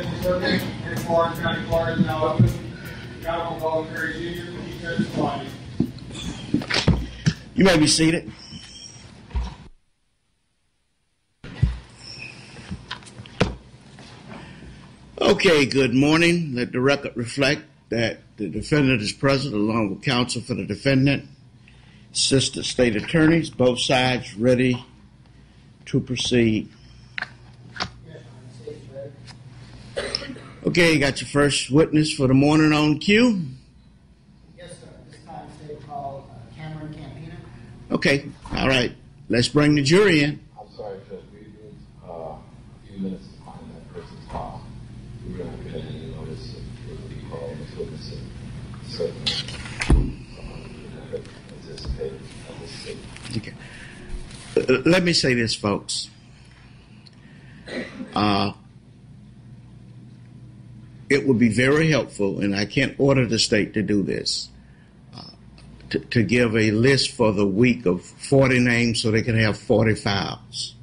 You may be seated. Okay, good morning. Let the record reflect that the defendant is present along with counsel for the defendant, assistant state attorneys, both sides ready to proceed. Okay, you got your first witness for the morning on cue. Yes, sir. This time they call Cameron Campana. Okay, all right. Let's bring the jury in. I'm sorry, Judge. We need a few minutes to find that person's file. We're not going to get any notice of the call until this is certainly anticipated. Okay. Let me say this, folks. It would be very helpful, and I can't order the state to do this, to give a list for the week of 40 names so they can have 40 files.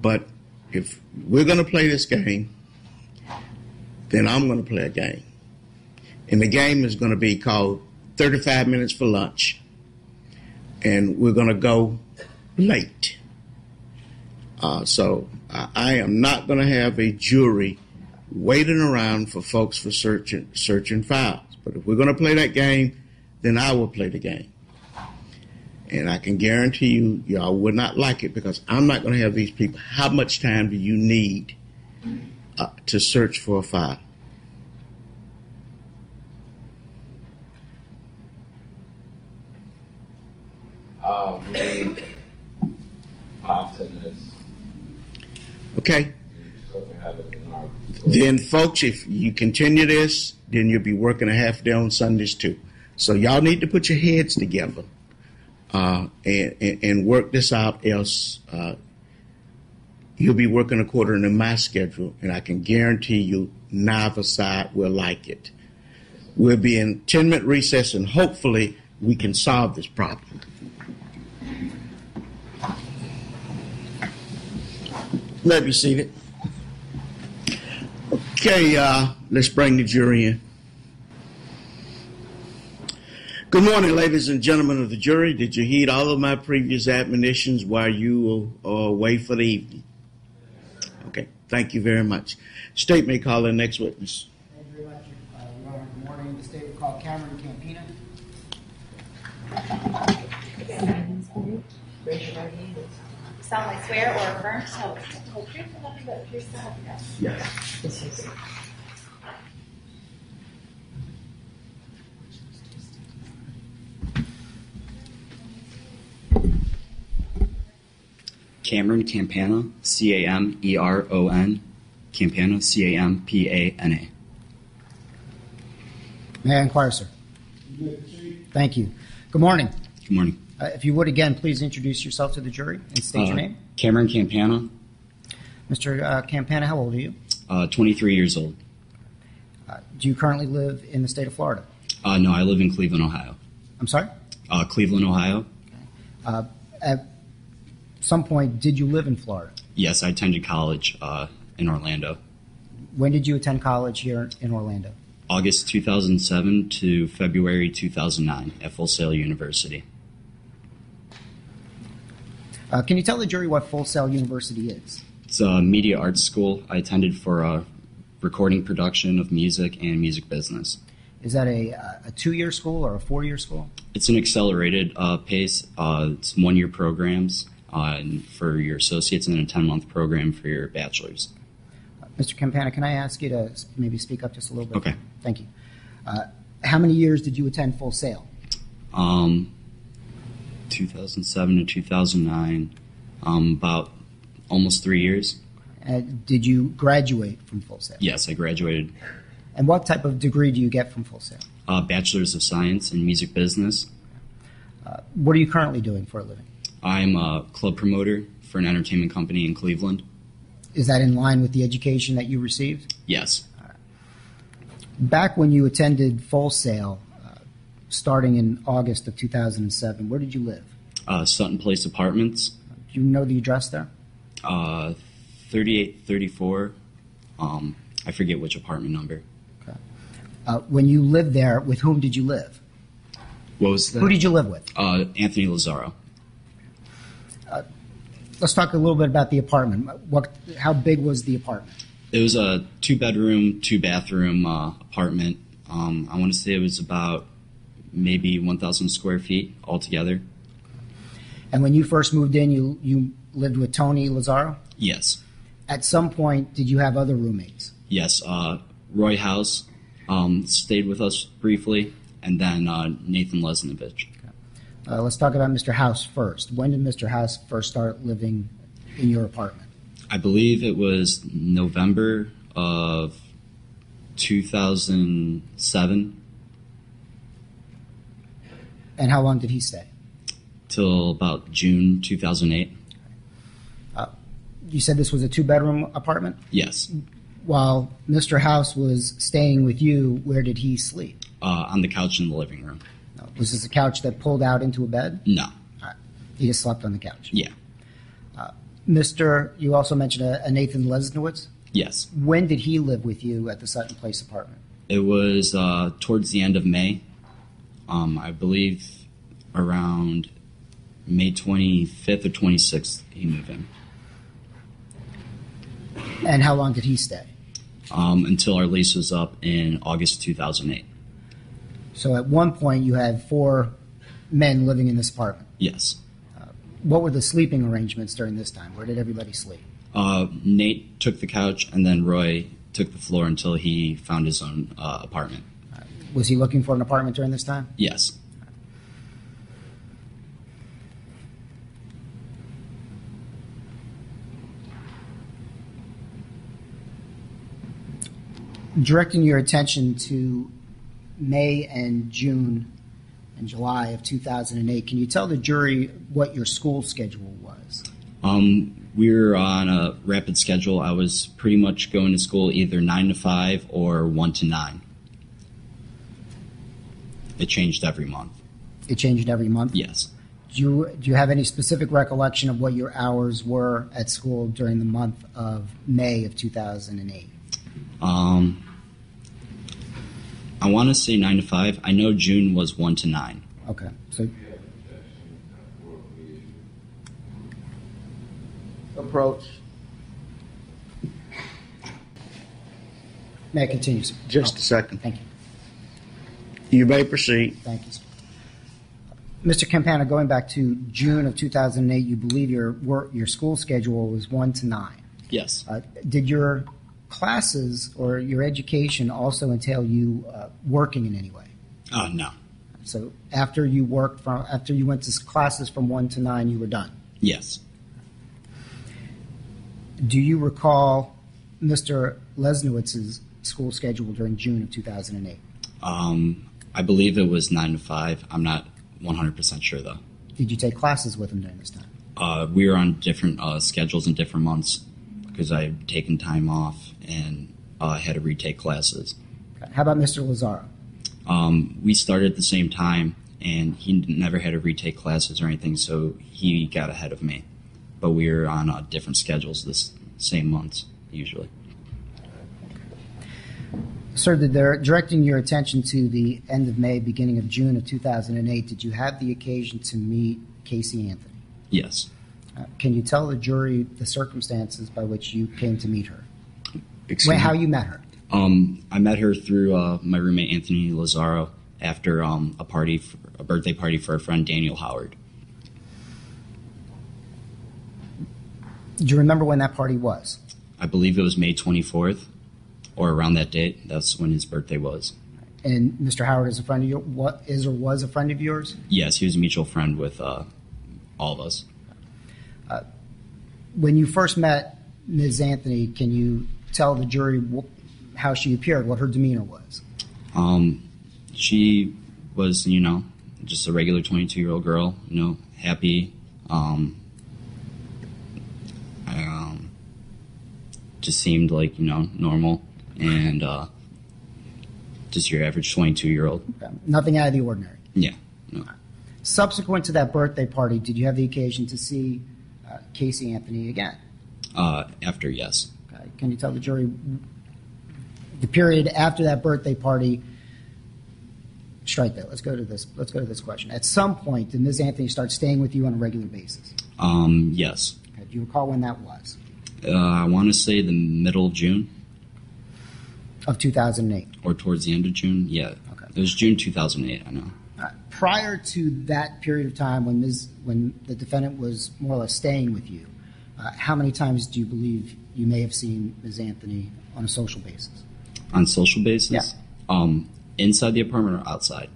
But if we're going to play this game, then I'm going to play a game. And the game is going to be called 35 Minutes for Lunch, and we're going to go late. So I am not going to have a jury waiting around for folks for searching files. But if we're going to play that game, then I will play the game. And I can guarantee you, y'all would not like it because I'm not going to have these people. How much time do you need to search for a file? Maybe 5 to 10 minutes. Okay. Then, folks, if you continue this, then you'll be working a half day on Sundays, too. So y'all need to put your heads together and work this out, else you'll be working according to my schedule, and I can guarantee you neither side will like it. We'll be in 10-minute recess, and hopefully we can solve this problem. Let me see it. Okay, let's bring the jury in. Good morning, ladies and gentlemen of the jury. Did you heed all of my previous admonitions while you were away for the evening? Okay, thank you very much. State may call the next witness. Thank you very much, Your Honor. Good morning. The state will call Cameron Campana. Raise your right hand. Solemnly swear or affirm to tell the truth and nothing but the truth to help you. Yes. Cameron Campana, C-A-M-E-R-O-N, Campana, C-A-M-P-A-N-A. May I inquire, sir? Thank you. Good morning. Good morning. If you would, again, please introduce yourself to the jury and state your name. Cameron Campana. Mr. Campana, how old are you? 23 years old. Do you currently live in the state of Florida? No, I live in Cleveland, Ohio. I'm sorry? Cleveland, Ohio. Okay. At some point, did you live in Florida? Yes, I attended college in Orlando. When did you attend college here in Orlando? August 2007 to February 2009 at Full Sail University. Can you tell the jury what Full Sail University is? It's a media arts school. I attended for recording production of music and music business. Is that a two-year school or a four-year school? It's an accelerated pace. It's one-year programs for your associates and a 10-month program for your bachelor's. Mr. Campana, can I ask you to maybe speak up just a little bit? Okay. Thank you. How many years did you attend Full Sail? 2007 to 2009, about almost 3 years. Did you graduate from Full Sail? Yes, I graduated. And what type of degree do you get from Full Sail? Bachelor's of Science in Music Business. What are you currently doing for a living? I'm a club promoter for an entertainment company in Cleveland. Is that in line with the education that you received? Yes. All right. Back when you attended Full Sail, starting in August of 2007. Where did you live? Sutton Place Apartments. Do you know the address there? 3834 I forget which apartment number. Okay. When you lived there, with whom did you live? What was that? Who did you live with? Anthony Lazzaro. Let's talk a little bit about the apartment. How big was the apartment? It was a two-bedroom, two-bathroom apartment. I want to say it was about maybe 1,000 square feet altogether. And when you first moved in, you lived with Tony Lazzaro? Yes. At some point, did you have other roommates? Yes. Roy House stayed with us briefly, and then Nathan Lezniewicz. Let's talk about Mr. House first. When did Mr. House first start living in your apartment? I believe it was November of 2007. And how long did he stay? Till about June 2008. You said this was a two-bedroom apartment? Yes. While Mr. House was staying with you, where did he sleep? On the couch in the living room. Was this a couch that pulled out into a bed? No. He just slept on the couch? Yeah. You also mentioned a Nathan Lezniewicz? Yes. When did he live with you at the Sutton Place apartment? It was towards the end of May. I believe around May 25th or 26th he moved in. And how long did he stay? Until our lease was up in August 2008. So at one point you had four men living in this apartment? Yes. What were the sleeping arrangements during this time? Where did everybody sleep? Nate took the couch, and then Roy took the floor until he found his own apartment. Was he looking for an apartment during this time? Yes. Directing your attention to May and June and July of 2008, can you tell the jury what your school schedule was? We were on a rapid schedule. I was pretty much going to school either 9 to 5 or 1 to 9. It changed every month. It changed every month? Yes. Do you have any specific recollection of what your hours were at school during the month of May of 2008? I want to say 9 to 5. I know June was 1 to 9. Okay. So approach. May I continue, sir? Just a second. Thank you. You may proceed. Thank you, sir. Mr. Campana, going back to June of 2008, you believe your school schedule was 1 to 9. Yes. Did your classes or your education also entail you working in any way? Oh, no. So after you worked after you went to classes from 1 to 9, you were done? Yes. Do you recall Mr. Lezniewicz's school schedule during June of 2008? I believe it was 9 to 5. I'm not 100% sure though. Did you take classes with him during this time? We were on different schedules in different months, because I had taken time off and had to retake classes. How about Mr. Lazzaro? We started at the same time, and he never had to retake classes or anything, so he got ahead of me. But we were on different schedules this same months, usually. Sir, directing your attention to the end of May, beginning of June of 2008, did you have the occasion to meet Casey Anthony? Yes. Can you tell the jury the circumstances by which you came to meet her? How you met her? I met her through my roommate Anthony Lazzaro after a birthday party for a friend, Daniel Howard. Do you remember when that party was? I believe it was May 24th, or around that date. That's when his birthday was. And Mr. Howard is a friend of yours? Is or was a friend of yours? Yes, he was a mutual friend with all of us. When you first met Ms. Anthony, can you tell the jury how she appeared, what her demeanor was? She was, just a regular 22-year-old girl, happy, just seemed like, normal, and just your average 22-year-old. Okay. Nothing out of the ordinary? Yeah. No. Subsequent to that birthday party, did you have the occasion to see Casey Anthony again? After, yes. Okay. Can you tell the jury the period after that birthday party. Strike that. Let's go to this. Let's go to this question. At some point, did Ms. Anthony start staying with you on a regular basis? Yes. Okay. Do you recall when that was? I want to say the middle of June. Of 2008. Or towards the end of June. Yeah. Okay. It was June 2008. I know. Prior to that period of time, when the defendant was more or less staying with you, how many times do you believe you may have seen Ms. Anthony on a social basis? On social basis? Yeah. Inside the apartment or outside?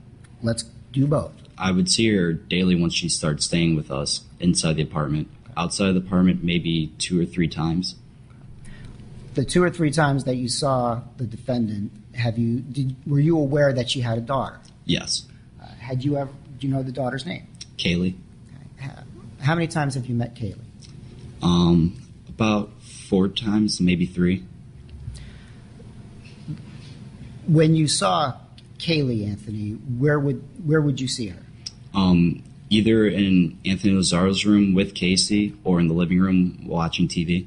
Let's do both. I would see her daily once she started staying with us inside the apartment. Okay. Outside of the apartment, maybe 2 or 3 times. The 2 or 3 times that you saw the defendant, were you aware that she had a daughter? Yes. Do you know the daughter's name? Kaylee. Okay. How many times have you met Kaylee? About 4 times, maybe 3. When you saw Kaylee Anthony, where would you see her? Either in Anthony Lazzaro's room with Casey or in the living room watching TV.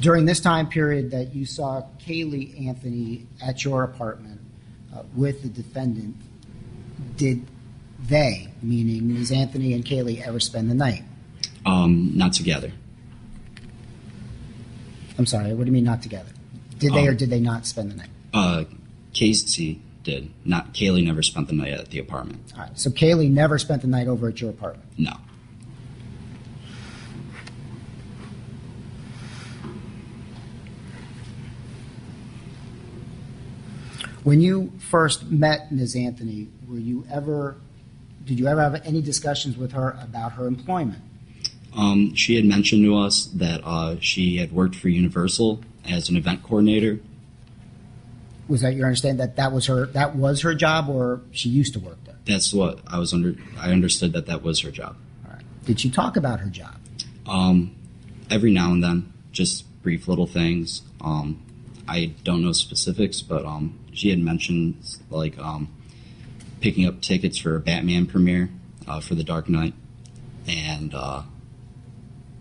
During this time period that you saw Kaylee Anthony at your apartment with the defendant, did they, meaning Ms. Anthony and Kaylee, ever spend the night? Not together. I'm sorry, what do you mean not together? Did they or did they not spend the night? Casey did. Not Kaylee never spent the night at the apartment. All right, so Kaylee never spent the night over at your apartment? No. When you first met Ms. Anthony, did you ever have any discussions with her about her employment? She had mentioned to us that she had worked for Universal as an event coordinator. Was that your understanding that was her job, or she used to work there? That's what I was I understood that was her job. All right. Did she talk about her job? Every now and then, just brief little things. I don't know specifics, but she had mentioned like picking up tickets for a Batman premiere for the Dark Knight, and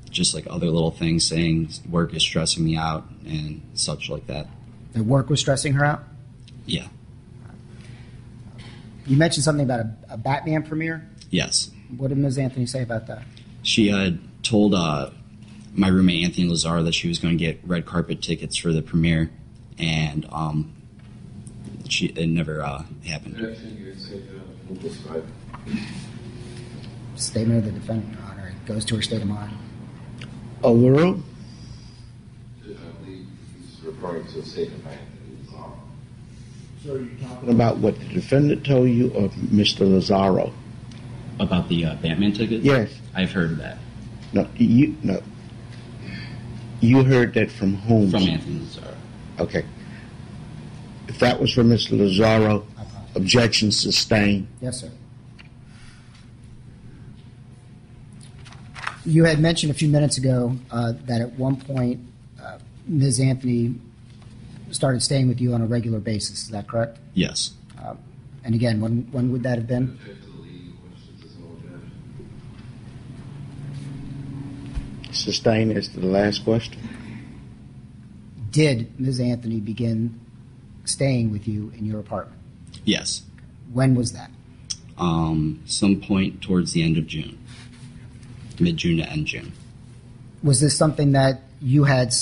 just like other little things, saying work is stressing me out and such like that. And work was stressing her out? Yeah. You mentioned something about a Batman premiere? Yes. What did Ms. Anthony say about that? She had told my roommate Anthony Lazzaro that she was going to get red carpet tickets for the premiere, and it never happened. Statement of the defendant, Your Honor. It goes to her state of mind. Aluro? I believe he's referring to a state of mind. So are you talking about what the defendant told you or Mr. Lazzaro? About the Batman tickets? Yes. I've heard that. No. You heard that from whom? From Anthony Lazzaro. Okay. If that was from Mr. Lazzaro, objection sustained. Yes, sir. You had mentioned a few minutes ago that at one point Ms. Anthony started staying with you on a regular basis. Is that correct? Yes. And again, when would that have been? Sustained as to the last question. Did Ms. Anthony begin staying with you in your apartment? Yes. When was that? Some point towards the end of June. Mid-June to end June. Was this something that you had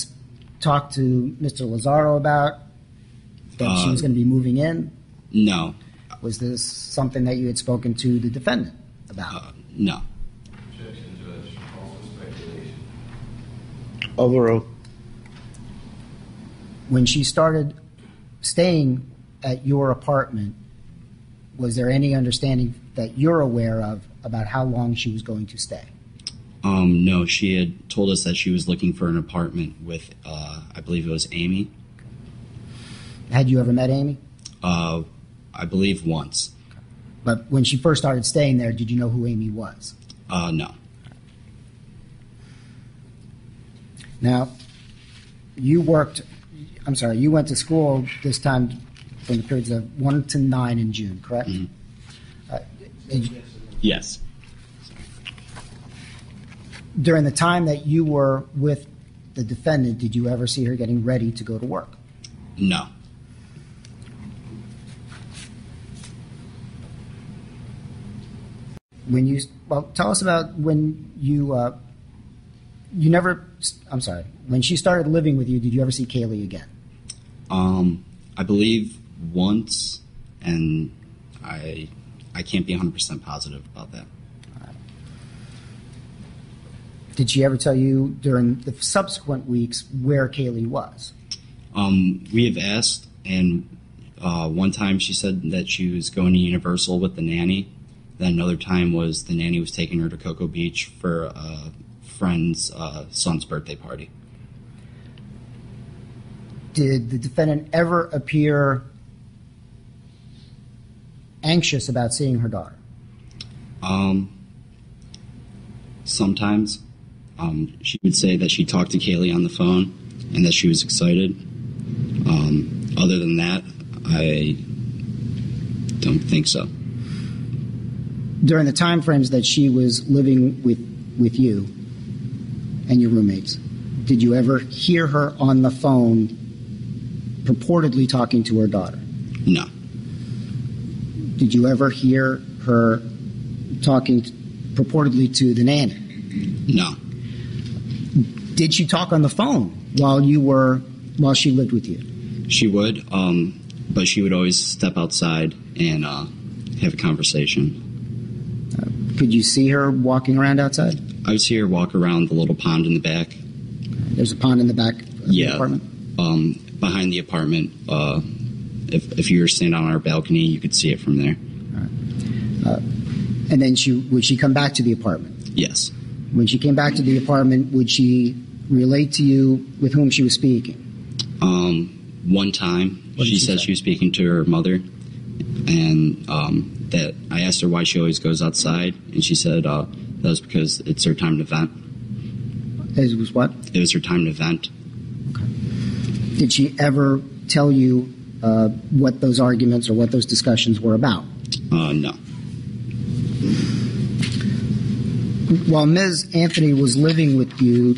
talked to Mr. Lazzaro about, that she was going to be moving in? No. Was this something that you had spoken to the defendant about? No. Objection, Judge. Also speculation. Overall. When she started staying at your apartment, was there any understanding that you're aware of about how long she was going to stay? No, she had told us that she was looking for an apartment with, I believe it was Amy. Had you ever met Amy? I believe once. Okay. But when she first started staying there, did you know who Amy was? No. Now, you went to school this time from the periods of 1 to 9 in June, correct? Mm-hmm. Yes. during the time that you were with the defendant, did you ever see her getting ready to go to work? No. When you, well, tell us about when you, you never, I'm sorry, when she started living with you, did you ever see Kaylee again? I believe once, and I can't be 100% positive about that. All right. Did she ever tell you during the subsequent weeks where Kaylee was? We have asked, and one time she said that she was going to Universal with the nanny. Then another time was the nanny was taking her to Cocoa Beach for a friend's son's birthday party. Did the defendant ever appear anxious about seeing her daughter? Sometimes. She would say that she talked to Kaylee on the phone and that she was excited. Other than that, I don't think so. During the time frames that she was living with you and your roommates, did you ever hear her on the phone purportedly talking to her daughter? No. Did you ever hear her talking purportedly to the nanny? No. Did she talk on the phone while she lived with you? She would, but she would always step outside and have a conversation. Could you see her walking around outside? I would see her walk around the little pond in the back. There's a pond in the back of the apartment? Yeah, behind the apartment. If you were standing on our balcony, you could see it from there. All right. And then would she come back to the apartment? Yes. When she came back to the apartment, would she relate to you with whom she was speaking? One time, she said she was speaking to her mother, and that I asked her why she always goes outside, and she said that was because it's her time to vent. It was what? It was her time to vent. Okay. Did she ever tell you what those arguments or what those discussions were about? No. While Ms. Anthony was living with you,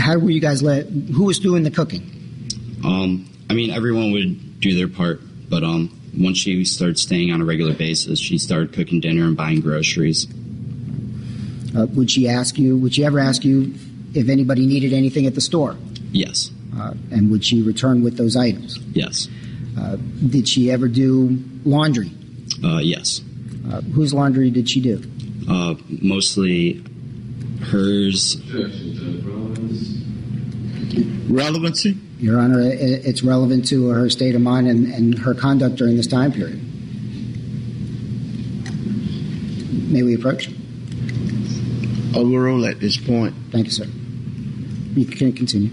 how were you guys who was doing the cooking? I mean, everyone would do their part, but once she started staying on a regular basis, she started cooking dinner and buying groceries. Would she ever ask you if anybody needed anything at the store? Yes. And would she return with those items? Yes. Did she ever do laundry? Yes. Whose laundry did she do? Mostly hers. Relevancy? Your Honor, it's relevant to her state of mind and her conduct during this time period. May we approach? Overall at this point. Thank you, sir. You can continue.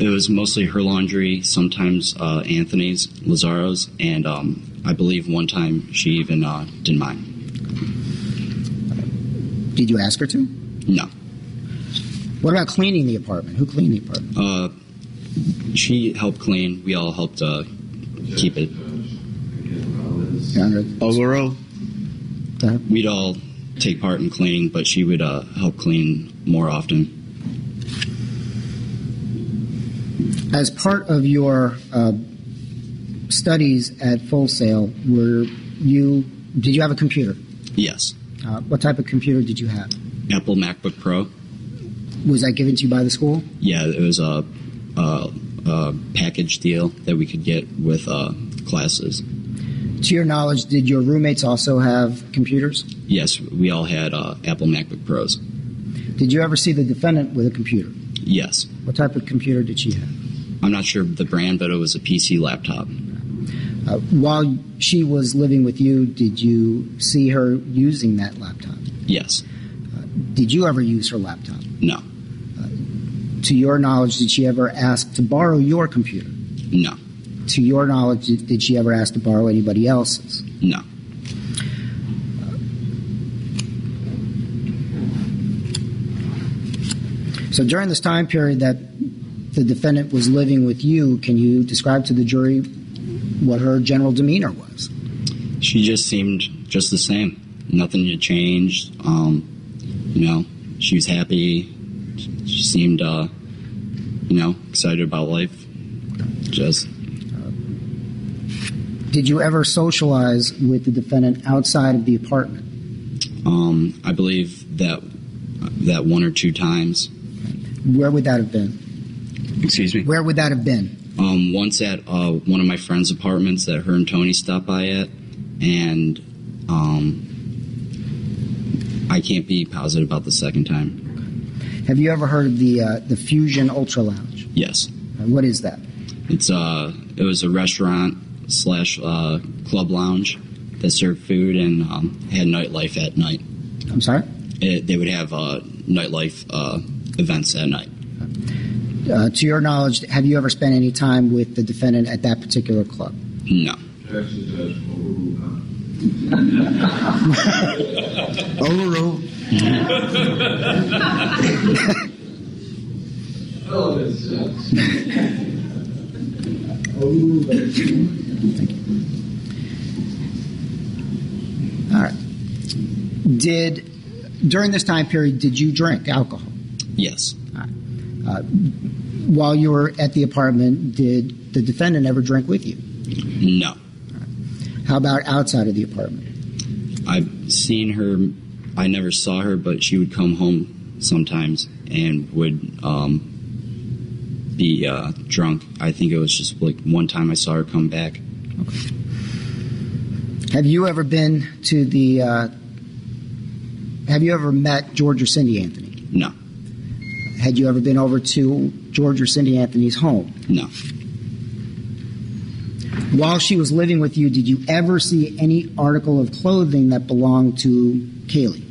It was mostly her laundry, sometimes Anthony's, Lazzaro's, and I believe one time she even did mine. Did you ask her to? No. What about cleaning the apartment? Who cleaned the apartment? She helped clean. We all helped keep it. Overall? We'd all take part in cleaning, but she would help clean more often. As part of your studies at Full Sail, did you have a computer? Yes. What type of computer did you have? Apple MacBook Pro. Was that given to you by the school? Yeah, it was a package deal that we could get with classes. To your knowledge, did your roommates also have computers? Yes, we all had Apple MacBook Pros. Did you ever see the defendant with a computer? Yes. What type of computer did she have? I'm not sure the brand, but it was a PC laptop. While she was living with you, did you see her using that laptop? Yes. Did you ever use her laptop? No. To your knowledge, did she ever ask to borrow your computer? No. To your knowledge, did she ever ask to borrow anybody else's? No. So during this time period that the defendant was living with you, can you describe to the jury what her general demeanor was? She just seemed just the same. Nothing had changed. you know, she was happy. She seemed, you know, excited about life. Just. Did you ever socialize with the defendant outside of the apartment? I believe that one or two times. Where would that have been? Excuse me? Where would that have been? Once at one of my friend's apartments that her and Tony stopped by at, and I can't be positive about the second time. Have you ever heard of the Fusion Ultra Lounge? Yes. What is that? It's it was a restaurant / club lounge that served food and had nightlife at night. I'm sorry? They would have nightlife events at night. To your knowledge, have you ever spent any time with the defendant at that particular club? No. Overruled. Thank you. All right. During this time period, did you drink alcohol? Yes. All right. While you were at the apartment, did the defendant ever drink with you? No. All right. How about outside of the apartment? I've seen her. I never saw her, but she would come home sometimes and would be drunk. I think it was just like one time I saw her come back. Okay. Have you ever been to the... have you ever met George or Cindy Anthony? No. Had you ever been over to George or Cindy Anthony's home? No. While she was living with you, did you ever see any article of clothing that belonged to Kaylee?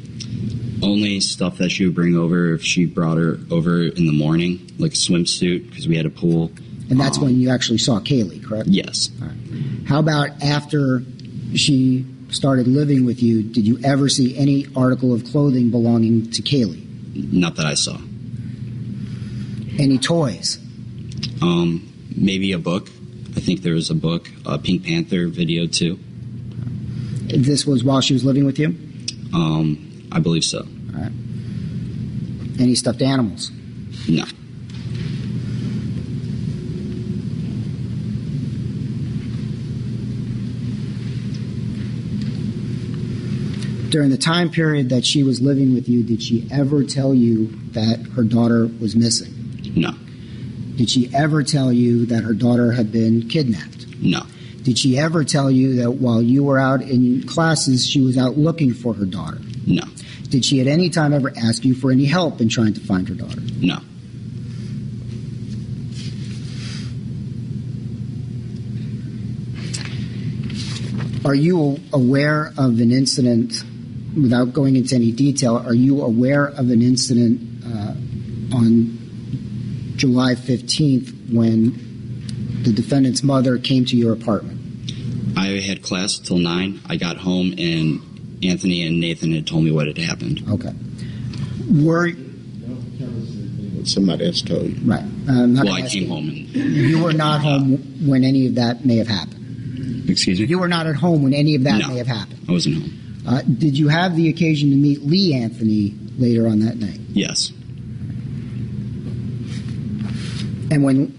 Only stuff that she would bring over if she brought her over in the morning, like a swimsuit, because we had a pool. And that's when you actually saw Kaylee, correct? Yes. All right. How about after she started living with you, did you ever see any article of clothing belonging to Kaylee? Not that I saw. Any toys? Maybe a book. I think there was a book, a Pink Panther video too. This was while she was living with you? I believe so. All right. Any stuffed animals? No. During the time period that she was living with you, did she ever tell you that her daughter was missing? No. Did she ever tell you that her daughter had been kidnapped? No. Did she ever tell you that while you were out in classes, she was out looking for her daughter? No. Did she at any time ever ask you for any help in trying to find her daughter? No. Are you aware of an incident, without going into any detail, are you aware of an incident on July 15th when the defendant's mother came to your apartment? I had class till 9. I got home and Anthony and Nathan had told me what had happened. Okay. Were... Somebody else told you. Right. Well, I came home and... You were not home when any of that may have happened. Excuse me? You were not at home when any of that may have happened. I wasn't home. Did you have the occasion to meet Lee Anthony later on that night? Yes. And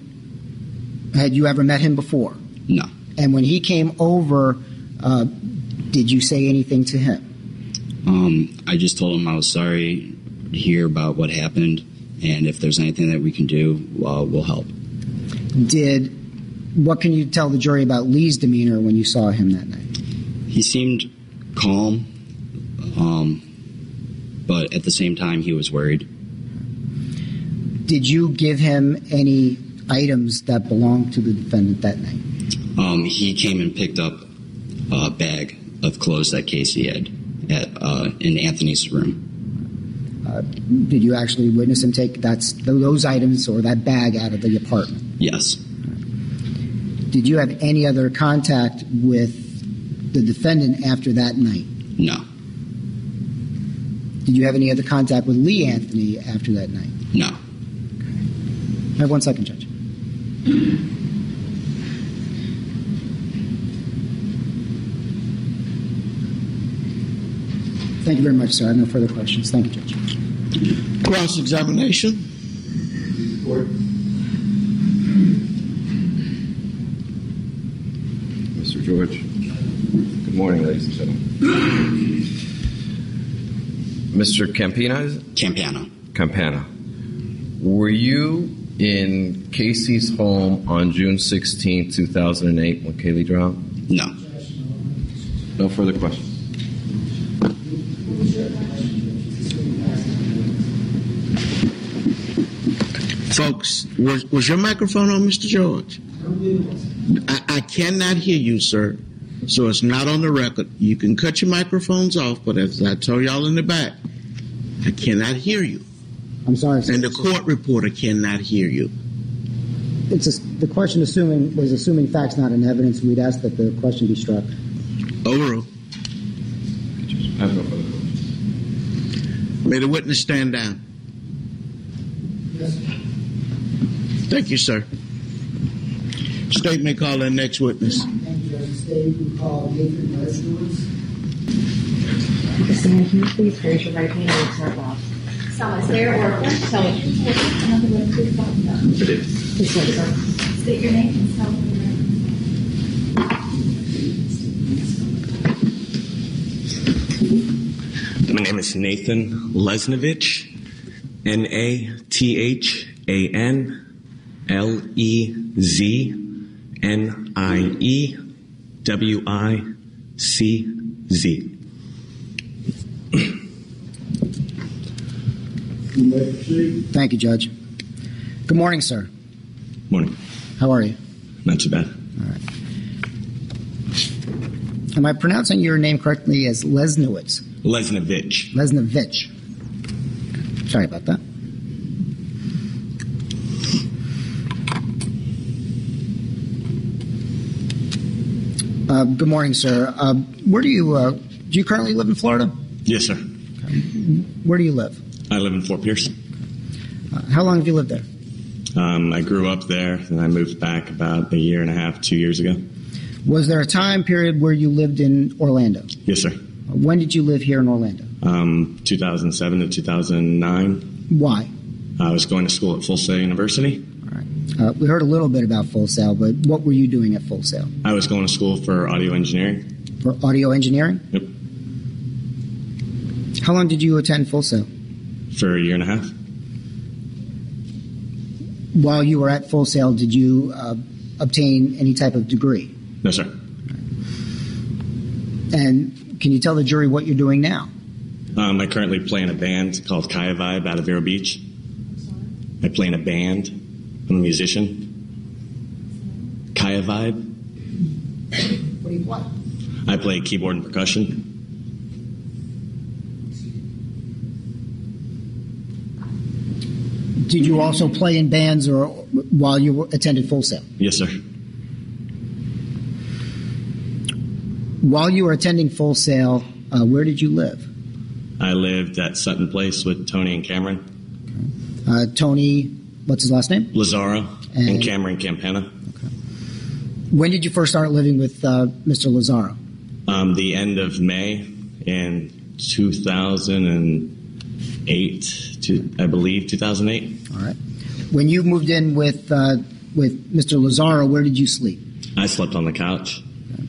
had you ever met him before? No. And when he came over, did you say anything to him? I just told him I was sorry to hear about what happened, and if there's anything that we can do, we'll help. What can you tell the jury about Lee's demeanor when you saw him that night? He seemed calm, but at the same time, he was worried. Did you give him any items that belonged to the defendant that night? He came and picked up a bag of clothes that Casey had in Anthony's room. Did you actually witness him take those items or that bag out of the apartment? Yes. Did you have any other contact with the defendant after that night? No. Did you have any other contact with Lee Anthony after that night? No. I have 1 second, Judge. Thank you very much, sir. I have no further questions. Thank you, Judge. Cross-examination. Report. Mr. George. Good morning, ladies and gentlemen. Mr. Campana, is it? Campana. Campana. Were you in Casey's home on June 16, 2008 when Kaylee drowned? No. No further questions. Folks, was your microphone on, Mr. George? I cannot hear you, sir, so it's not on the record. You can cut your microphones off, but as I told y'all in the back, I cannot hear you. I'm sorry, sir. And the court reporter cannot hear you. It's the question was assuming facts not in evidence. We'd ask that the question be struck. Overruled. May the witness stand down. Yes, sir. Thank you, sir. State may call the next witness. Thank you, State. We call Nathan Lezniewicz. Can you please raise your right hand and start off? Sarah Orford. State your name and tell me. My name is Nathan Lezniewicz. N-A-T-H-A-N. L-E-Z-N-I-E-W-I-C-Z. Thank you, Judge. Good morning, sir. Morning. How are you? Not too bad. All right. Am I pronouncing your name correctly as Lezniewicz? Lezniewicz. Lezniewicz. Sorry about that. Good morning, sir. Do you currently live in Florida? Yes, sir. Okay. Where do you live? I live in Fort Pierce. How long have you lived there? I grew up there, and I moved back about a year and a half, 2 years ago. Was there a time period where you lived in Orlando? Yes, sir. When did you live here in Orlando? 2007 to 2009. Why? I was going to school at Full Sail University. We heard a little bit about Full Sail, but what were you doing at Full Sail? I was going to school for audio engineering. For audio engineering? Yep. How long did you attend Full Sail? For a year and a half. While you were at Full Sail, did you obtain any type of degree? No, sir. And can you tell the jury what you're doing now? I currently play in a band called Kaya Vibe out of Vero Beach. I play in a band. I'm a musician. Kaya Vibe. What do you play? I play keyboard and percussion. Did you also play in bands or while you attended Full Sail? Yes, sir. While you were attending Full Sail, where did you live? I lived at Sutton Place with Tony and Cameron. Okay. Tony... What's his last name? Lazzaro and Cameron Campana. Okay. When did you first start living with Mr. Lazzaro? The end of May in 2008, I believe, 2008. All right. When you moved in with Mr. Lazzaro, where did you sleep? I slept on the couch. Okay.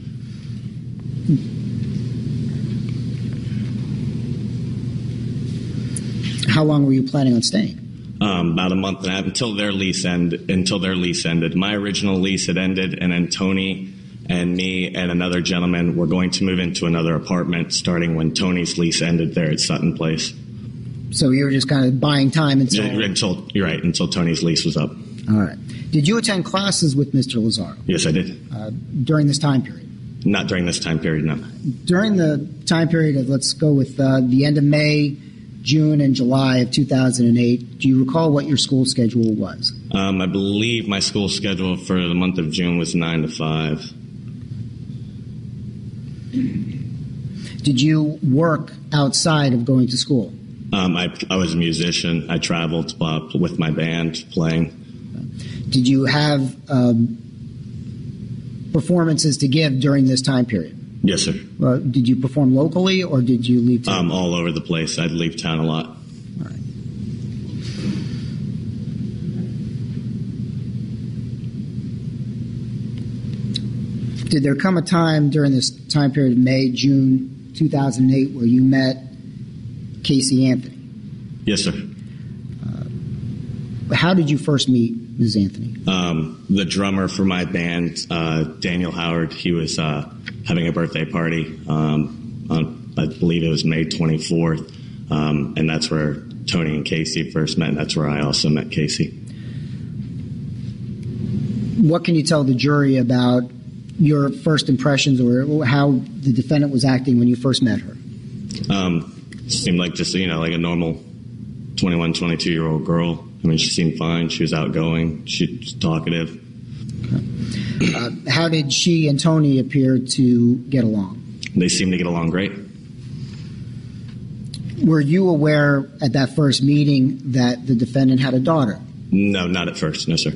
How long were you planning on staying? About a month and a half until their lease ended. My original lease had ended, and then Tony and me and another gentleman were going to move into another apartment starting when Tony's lease ended there at Sutton Place. So you were just kind of buying time until you're right, until Tony's lease was up. All right. Did you attend classes with Mr. Lazzaro? Yes, I did. During this time period? Not during this time period, no. During the time period of, let's go with the end of May, June and July of 2008, do you recall what your school schedule was? I believe my school schedule for the month of June was 9 to 5. Did you work outside of going to school? I was a musician. I traveled with my band playing. Did you have performances to give during this time period? Yes, sir. Did you perform locally, or did you leave town? All over the place. I'd leave town a lot. All right. did there come a time during this time period of May, June 2008 where you met Casey Anthony? Yes, sir. How did you first meet Ms. Anthony? The drummer for my band, Daniel Howard, he was having a birthday party on, I believe it was May 24th, and that's where Tony and Casey first met, and that's where I also met Casey. What can you tell the jury about your first impressions or how the defendant was acting when you first met her? Seemed like just, you know, like a normal 21, 22-year-old girl. I mean, she seemed fine. She was outgoing. She was talkative. Okay. How did she and Tony appear to get along? They seemed to get along great. Were you aware at that first meeting that the defendant had a daughter? No, not at first. No, sir.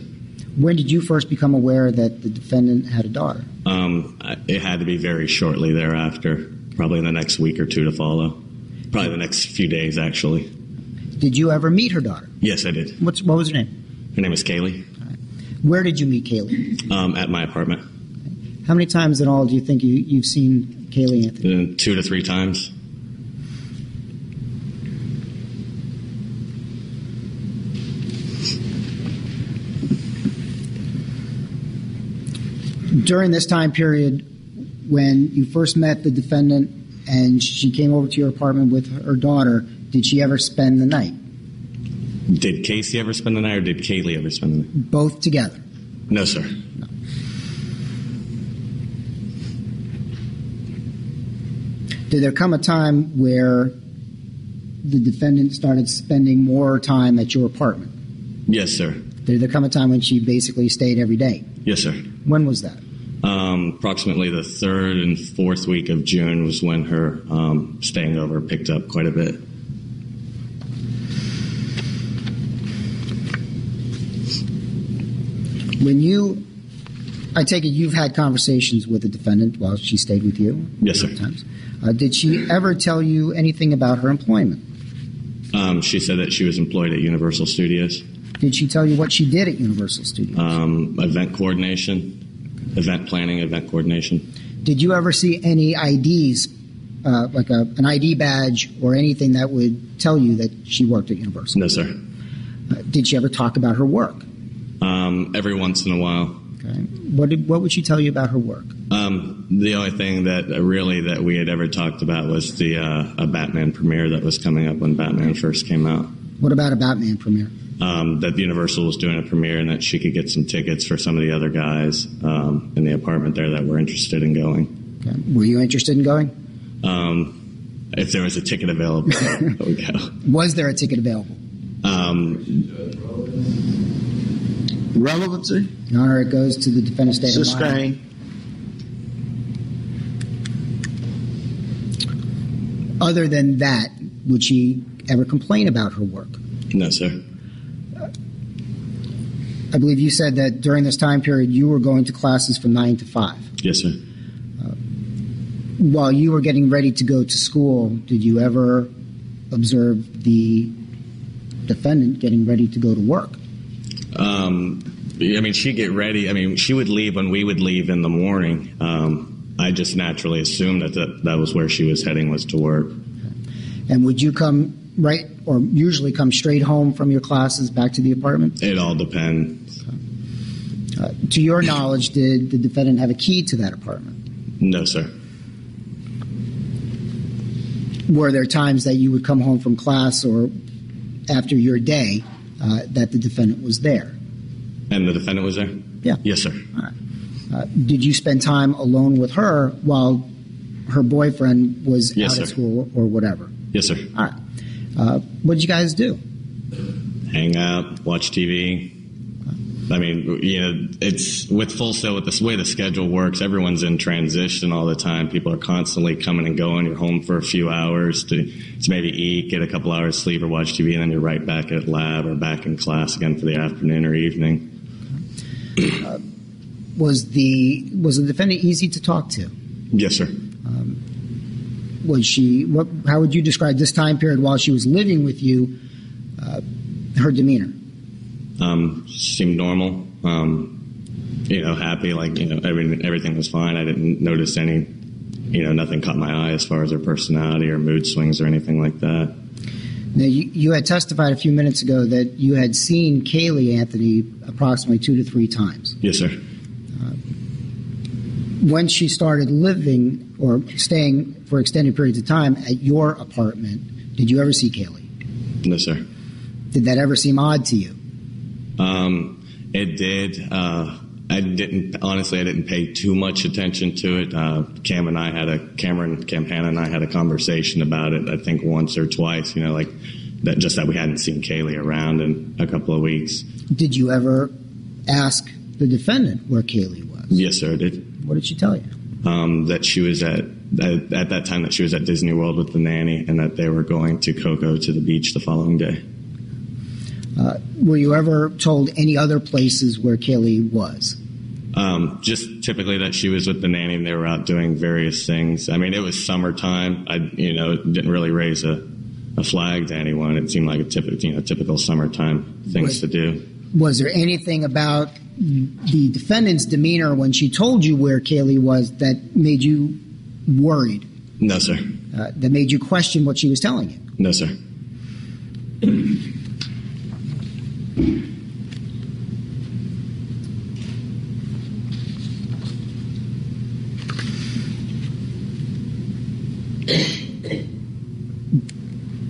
When did you first become aware that the defendant had a daughter? It had to be very shortly thereafter, probably in the next week or two to follow. Probably the next few days, actually. Did you ever meet her daughter? Yes, I did. What was her name? Her name is Kaylee. All right. Where did you meet Kaylee? At my apartment. Okay. How many times in all do you think you've seen Kaylee Anthony? 2 to 3 times. During this time period, when you first met the defendant and she came over to your apartment with her daughter, did she ever spend the night? Did Casey ever spend the night, or did Kaylee ever spend the night? Both together. No, sir. No. Did there come a time where the defendant started spending more time at your apartment? Yes, sir. Did there come a time when she basically stayed every day? Yes, sir. When was that? Approximately the 3rd and 4th week of June was when her staying over picked up quite a bit. When I take it you've had conversations with the defendant while she stayed with you? Yes, sir. Did she ever tell you anything about her employment? She said that she was employed at Universal Studios. Did she tell you what she did at Universal Studios? Event coordination, event planning, event coordination. Did you ever see any IDs, like an ID badge or anything that would tell you that she worked at Universal? No, sir. Did she ever talk about her work? Every once in a while. Okay. What would she tell you about her work? The only thing that we had ever talked about was a Batman premiere that was coming up when Batman first came out. What about a Batman premiere? That Universal was doing a premiere and that she could get some tickets for some of the other guys in the apartment there that were interested in going. Okay. Were you interested in going? If there was a ticket available, I would go. Was there a ticket available? Relevancy. In honor, it goes to the defendant's state of mind. Other than that, would she ever complain about her work? No, sir. I believe you said that during this time period you were going to classes from 9 to 5. Yes, sir. While you were getting ready to go to school, did you ever observe the defendant getting ready to go to work? I mean, she'd get ready. I mean, she would leave when we would leave in the morning. I just naturally assumed that was where she was heading, was to work. And would you come right or usually come straight home from your classes back to the apartment? It all depends. To your knowledge, did the defendant have a key to that apartment? No, sir. Were there times that you would come home from class or after your day that the defendant was there? And the defendant was there? Yeah. Yes, sir. All right. Did you spend time alone with her while her boyfriend was out of school or whatever? Yes, sir. All right. What did you guys do? Hang out, watch TV. I mean, you know, it's with Full Sail, with the way the schedule works, everyone's in transition all the time. People are constantly coming and going. You're home for a few hours to maybe eat, get a couple hours sleep or watch TV, and then you're right back at lab or back in class again for the afternoon or evening. Was the defendant easy to talk to? Yes, sir. How would you describe this time period while she was living with you, her demeanor? She seemed normal. you know, happy. Like, you know, everything was fine. I didn't notice any, you know, nothing caught my eye as far as their personality or mood swings or anything like that. Now, you had testified a few minutes ago that you had seen Kaylee Anthony approximately 2 to 3 times. Yes, sir. When she started living or staying for extended periods of time at your apartment, did you ever see Kaylee? No, sir. Did that ever seem odd to you? It did. I didn't pay too much attention to it. Cameron Campana and I had a conversation about it, I think once or twice, you know, like that, just that we hadn't seen Kaylee around in a couple of weeks. Did you ever ask the defendant where Kaylee was? Yes, sir, I did. What did she tell you? That she was at that time that she was at Disney World with the nanny and that they were going to Cocoa to the beach the following day. Were you ever told any other places where Kaylee was? Just typically that she was with the nanny and they were out doing various things. I mean, it was summertime. I, you know, didn't really raise a flag to anyone. It seemed like a typical summertime things to do. Was there anything about the defendant's demeanor when she told you where Kaylee was that made you worried? No, sir. That made you question what she was telling you? No, sir.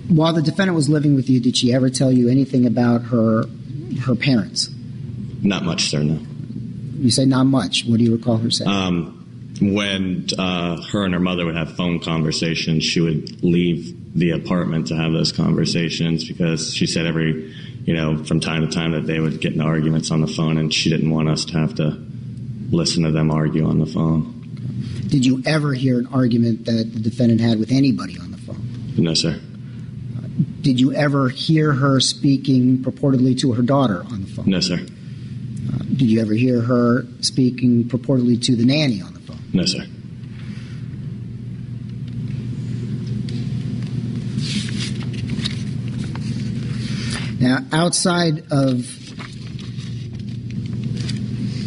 While the defendant was living with you, did she ever tell you anything about her parents? Not much, sir, no. You say not much. What do you recall her saying? When her and her mother would have phone conversations, she would leave the apartment to have those conversations because she said every, you know, from time to time that they would get into arguments on the phone and she didn't want us to have to listen to them argue on the phone. Did you ever hear an argument that the defendant had with anybody on the phone? No, sir. Did you ever hear her speaking purportedly to her daughter on the phone? No, sir. Did you ever hear her speaking purportedly to the nanny on the phone? No, sir. Now, outside of...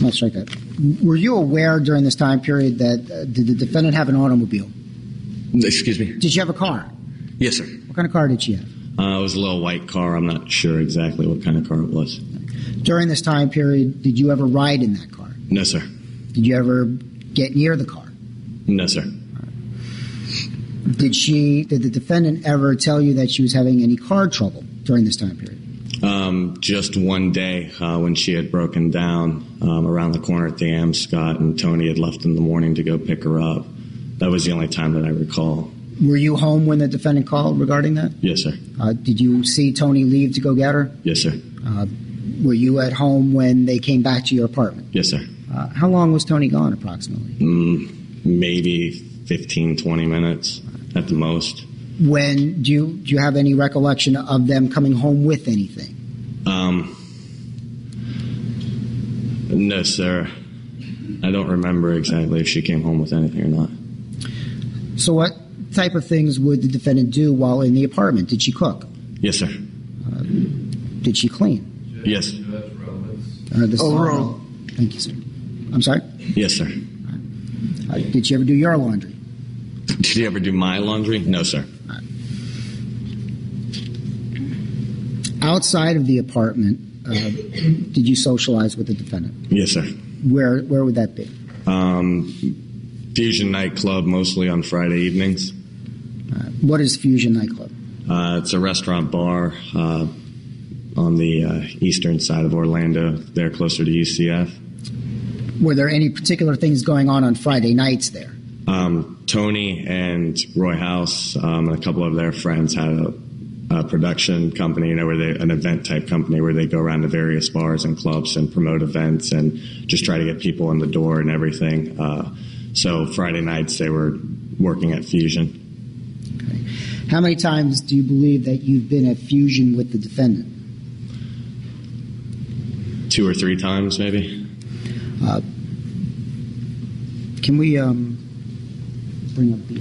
I'll strike that. Were you aware during this time period that did the defendant have an automobile? Excuse me? Did she have a car? Yes, sir. What kind of car did she have? It was a little white car. I'm not sure exactly what kind of car it was. During this time period, did you ever ride in that car? No, sir. Did you ever get near the car? No, sir. All right. Did the defendant ever tell you that she was having any car trouble during this time period? Just one day when she had broken down around the corner at the Amscot and Tony had left in the morning to go pick her up. That was the only time that I recall. Were you home when the defendant called regarding that? Yes, sir. Did you see Tony leave to go get her? Yes, sir. Were you at home when they came back to your apartment? Yes, sir. How long was Tony gone approximately? Maybe 15, 20 minutes at the most. When do you have any recollection of them coming home with anything? No, sir. I don't remember exactly if she came home with anything or not. So what type of things would the defendant do while in the apartment? Did she cook? Yes, sir. Did she clean? Yes. Overall. Thank you, sir. I'm sorry? Yes, sir. Did she ever do your laundry? Did she ever do my laundry? No, sir. Outside of the apartment, did you socialize with the defendant? Yes, sir. Where would that be? Fusion nightclub, mostly on Friday evenings. What is Fusion nightclub? It's a restaurant bar on the eastern side of Orlando. They're closer to UCF. Were there any particular things going on Friday nights there? Tony and Roy House and a couple of their friends had a production company, you know, an event-type company where they go around to various bars and clubs and promote events and just try to get people in the door and everything. So Friday nights they were working at Fusion. Okay. How many times do you believe that you've been at Fusion with the defendant? 2 or 3 times, maybe. Can we... bring up the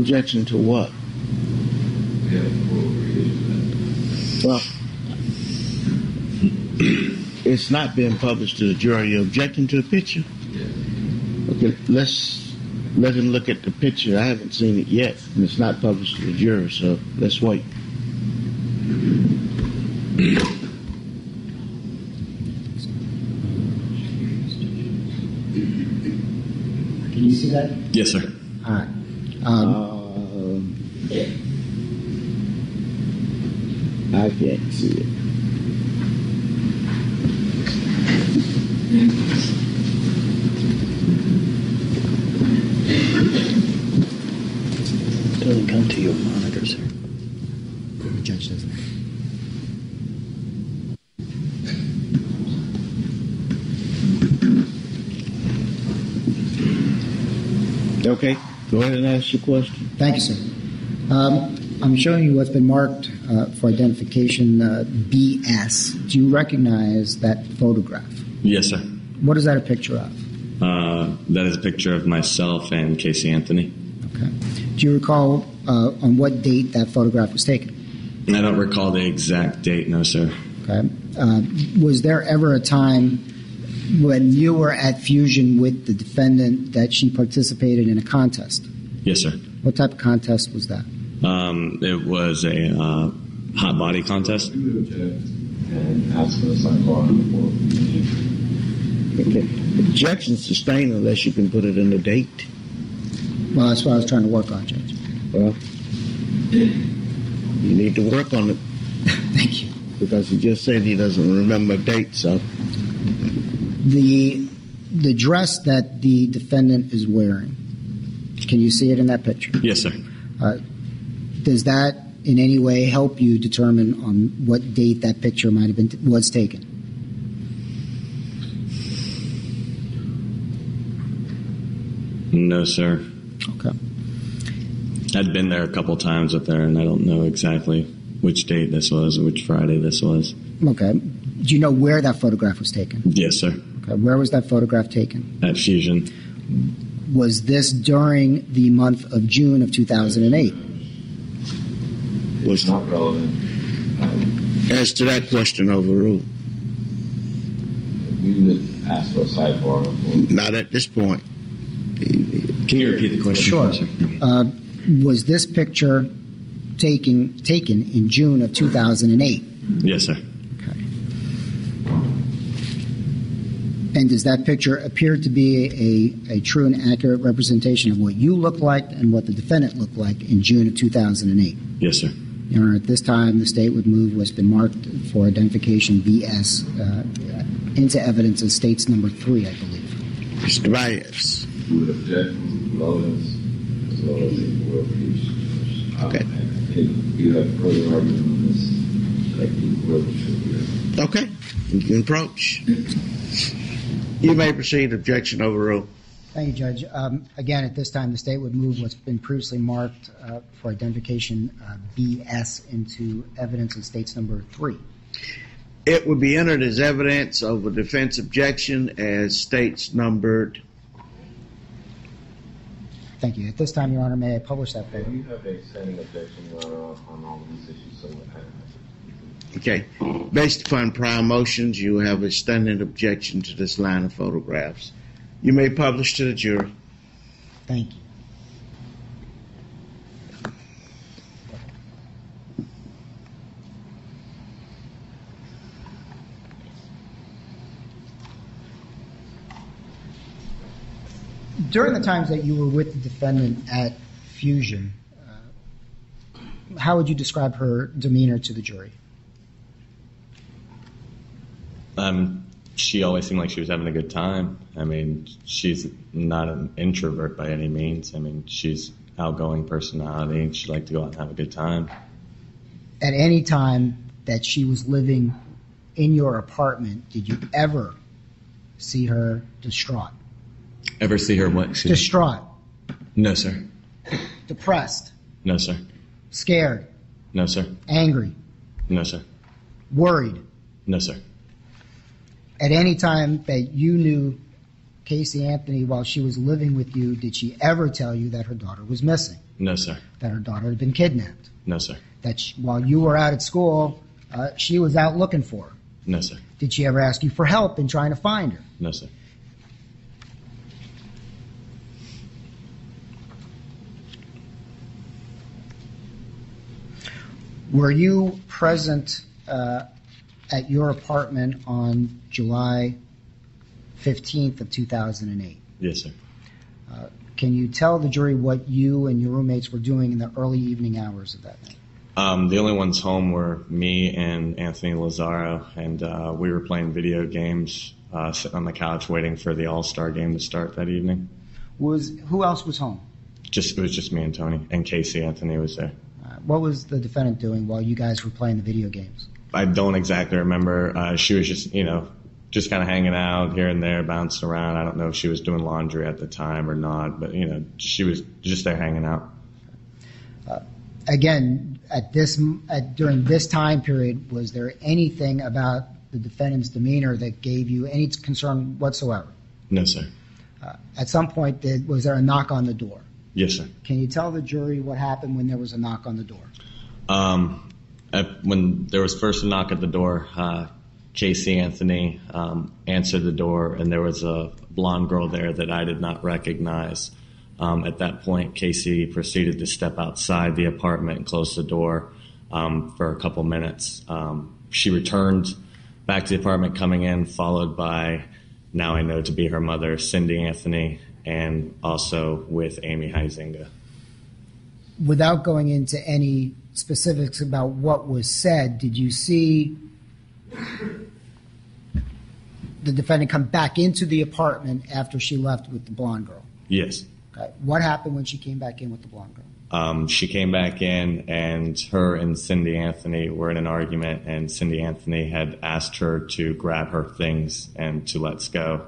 Objection to what? Yeah, well, it's not being published to the jury. You're objecting to a picture? Yeah. Okay, let's let him look at the picture. I haven't seen it yet, and it's not published to the jury, so let's wait. Can you see that? Yes, sir. All right. I can't see it. It doesn't come to your monitor, sir. The judge doesn't. Okay. Go ahead and ask your question. Thank you, sir. I'm showing you what's been marked for identification, BS. Do you recognize that photograph? Yes, sir. What is that a picture of? That is a picture of myself and Casey Anthony. Okay. Do you recall on what date that photograph was taken? I don't recall the exact date, no, sir. Okay. Was there ever a time when you were at Fusion with the defendant that she participated in a contest? Yes, sir. What type of contest was that? It was a hot body contest. Okay. Objection sustained unless you can put it in the date. Well, that's what I was trying to work on, Judge. Well, you need to work on it. Thank you. Because he just said he doesn't remember date, so... The dress that the defendant is wearing, can you see it in that picture? Yes, sir. Does that in any way help you determine on what date that picture might have been was taken? No, sir. Okay. I'd been there a couple times with her, and I don't know exactly which date this was, which Friday this was. Okay. Do you know where that photograph was taken? Yes, sir. Okay. Where was that photograph taken? At Fusion. Was this during the month of June of 2008? It's not relevant. As to that question, overruled. You didn't ask for a sidebar. Not at this point. Can you repeat the question? Sure. Was this picture taken in June of 2008? Yes, sir. And does that picture appear to be a true and accurate representation of what you looked like and what the defendant looked like in June of 2008? Yes, sir. Your Honor, at this time, the State would move what's been marked for identification BS into evidence as State's number 3, I believe. Mr. Bias. Okay. You have further argument on this. Okay. You can approach. You may proceed. Objection overruled. Thank you, Judge. Again, at this time, the State would move what's been previously marked for identification BS into evidence in State's number 3. It would be entered as evidence of a defense objection as State's numbered. Thank you. At this time, Your Honor, may I publish that paper? You have a standing objection, Your Honor, on all of these issues, so what happens? Okay. Based upon prior motions, you have a standing objection to this line of photographs. You may publish to the jury. Thank you. During the times that you were with the defendant at Fusion, how would you describe her demeanor to the jury? She always seemed like she was having a good time. I mean, she's not an introvert by any means. I mean, she's outgoing personality, and she liked to go out and have a good time. At any time that she was living in your apartment, did you ever see her distraught? Ever see her what? Distraught. No, sir. Depressed. No, sir. Scared. No, sir. Angry. No, sir. Worried. No, sir. At any time that you knew Casey Anthony, while she was living with you, did she ever tell you that her daughter was missing? No, sir. That her daughter had been kidnapped? No, sir. That she, while you were out at school, she was out looking for her? No, sir. Did she ever ask you for help in trying to find her? No, sir. Were you present at your apartment on July 15th of 2008? Yes, sir. Can you tell the jury what you and your roommates were doing in the early evening hours of that night? The only ones home were me and Anthony Lazzaro, and we were playing video games, sitting on the couch waiting for the All-Star game to start that evening. Who else was home? It was just me and Tony, and Casey Anthony was there. What was the defendant doing while you guys were playing the video games? I don't exactly remember. She was just, just kind of hanging out here and there, bouncing around. I don't know if she was doing laundry at the time or not, but, she was just there hanging out. Again, during this time period, was there anything about the defendant's demeanor that gave you any concern whatsoever? No, sir. At some point, was there a knock on the door? Yes, sir. Can you tell the jury what happened when there was a knock on the door? When there was first a knock at the door, Casey Anthony answered the door, and there was a blonde girl there that I did not recognize. At that point, Casey proceeded to step outside the apartment and close the door for a couple minutes. She returned back to the apartment coming in, followed by, now I know to be her mother, Cindy Anthony, and also with Amy Huizenga. Without going into any specifics about what was said, did you see the defendant come back into the apartment after she left with the blonde girl? Yes. Okay. What happened when she came back in with the blonde girl? She came back in, and her and Cindy Anthony were in an argument, and Cindy Anthony had asked her to grab her things and to let's go,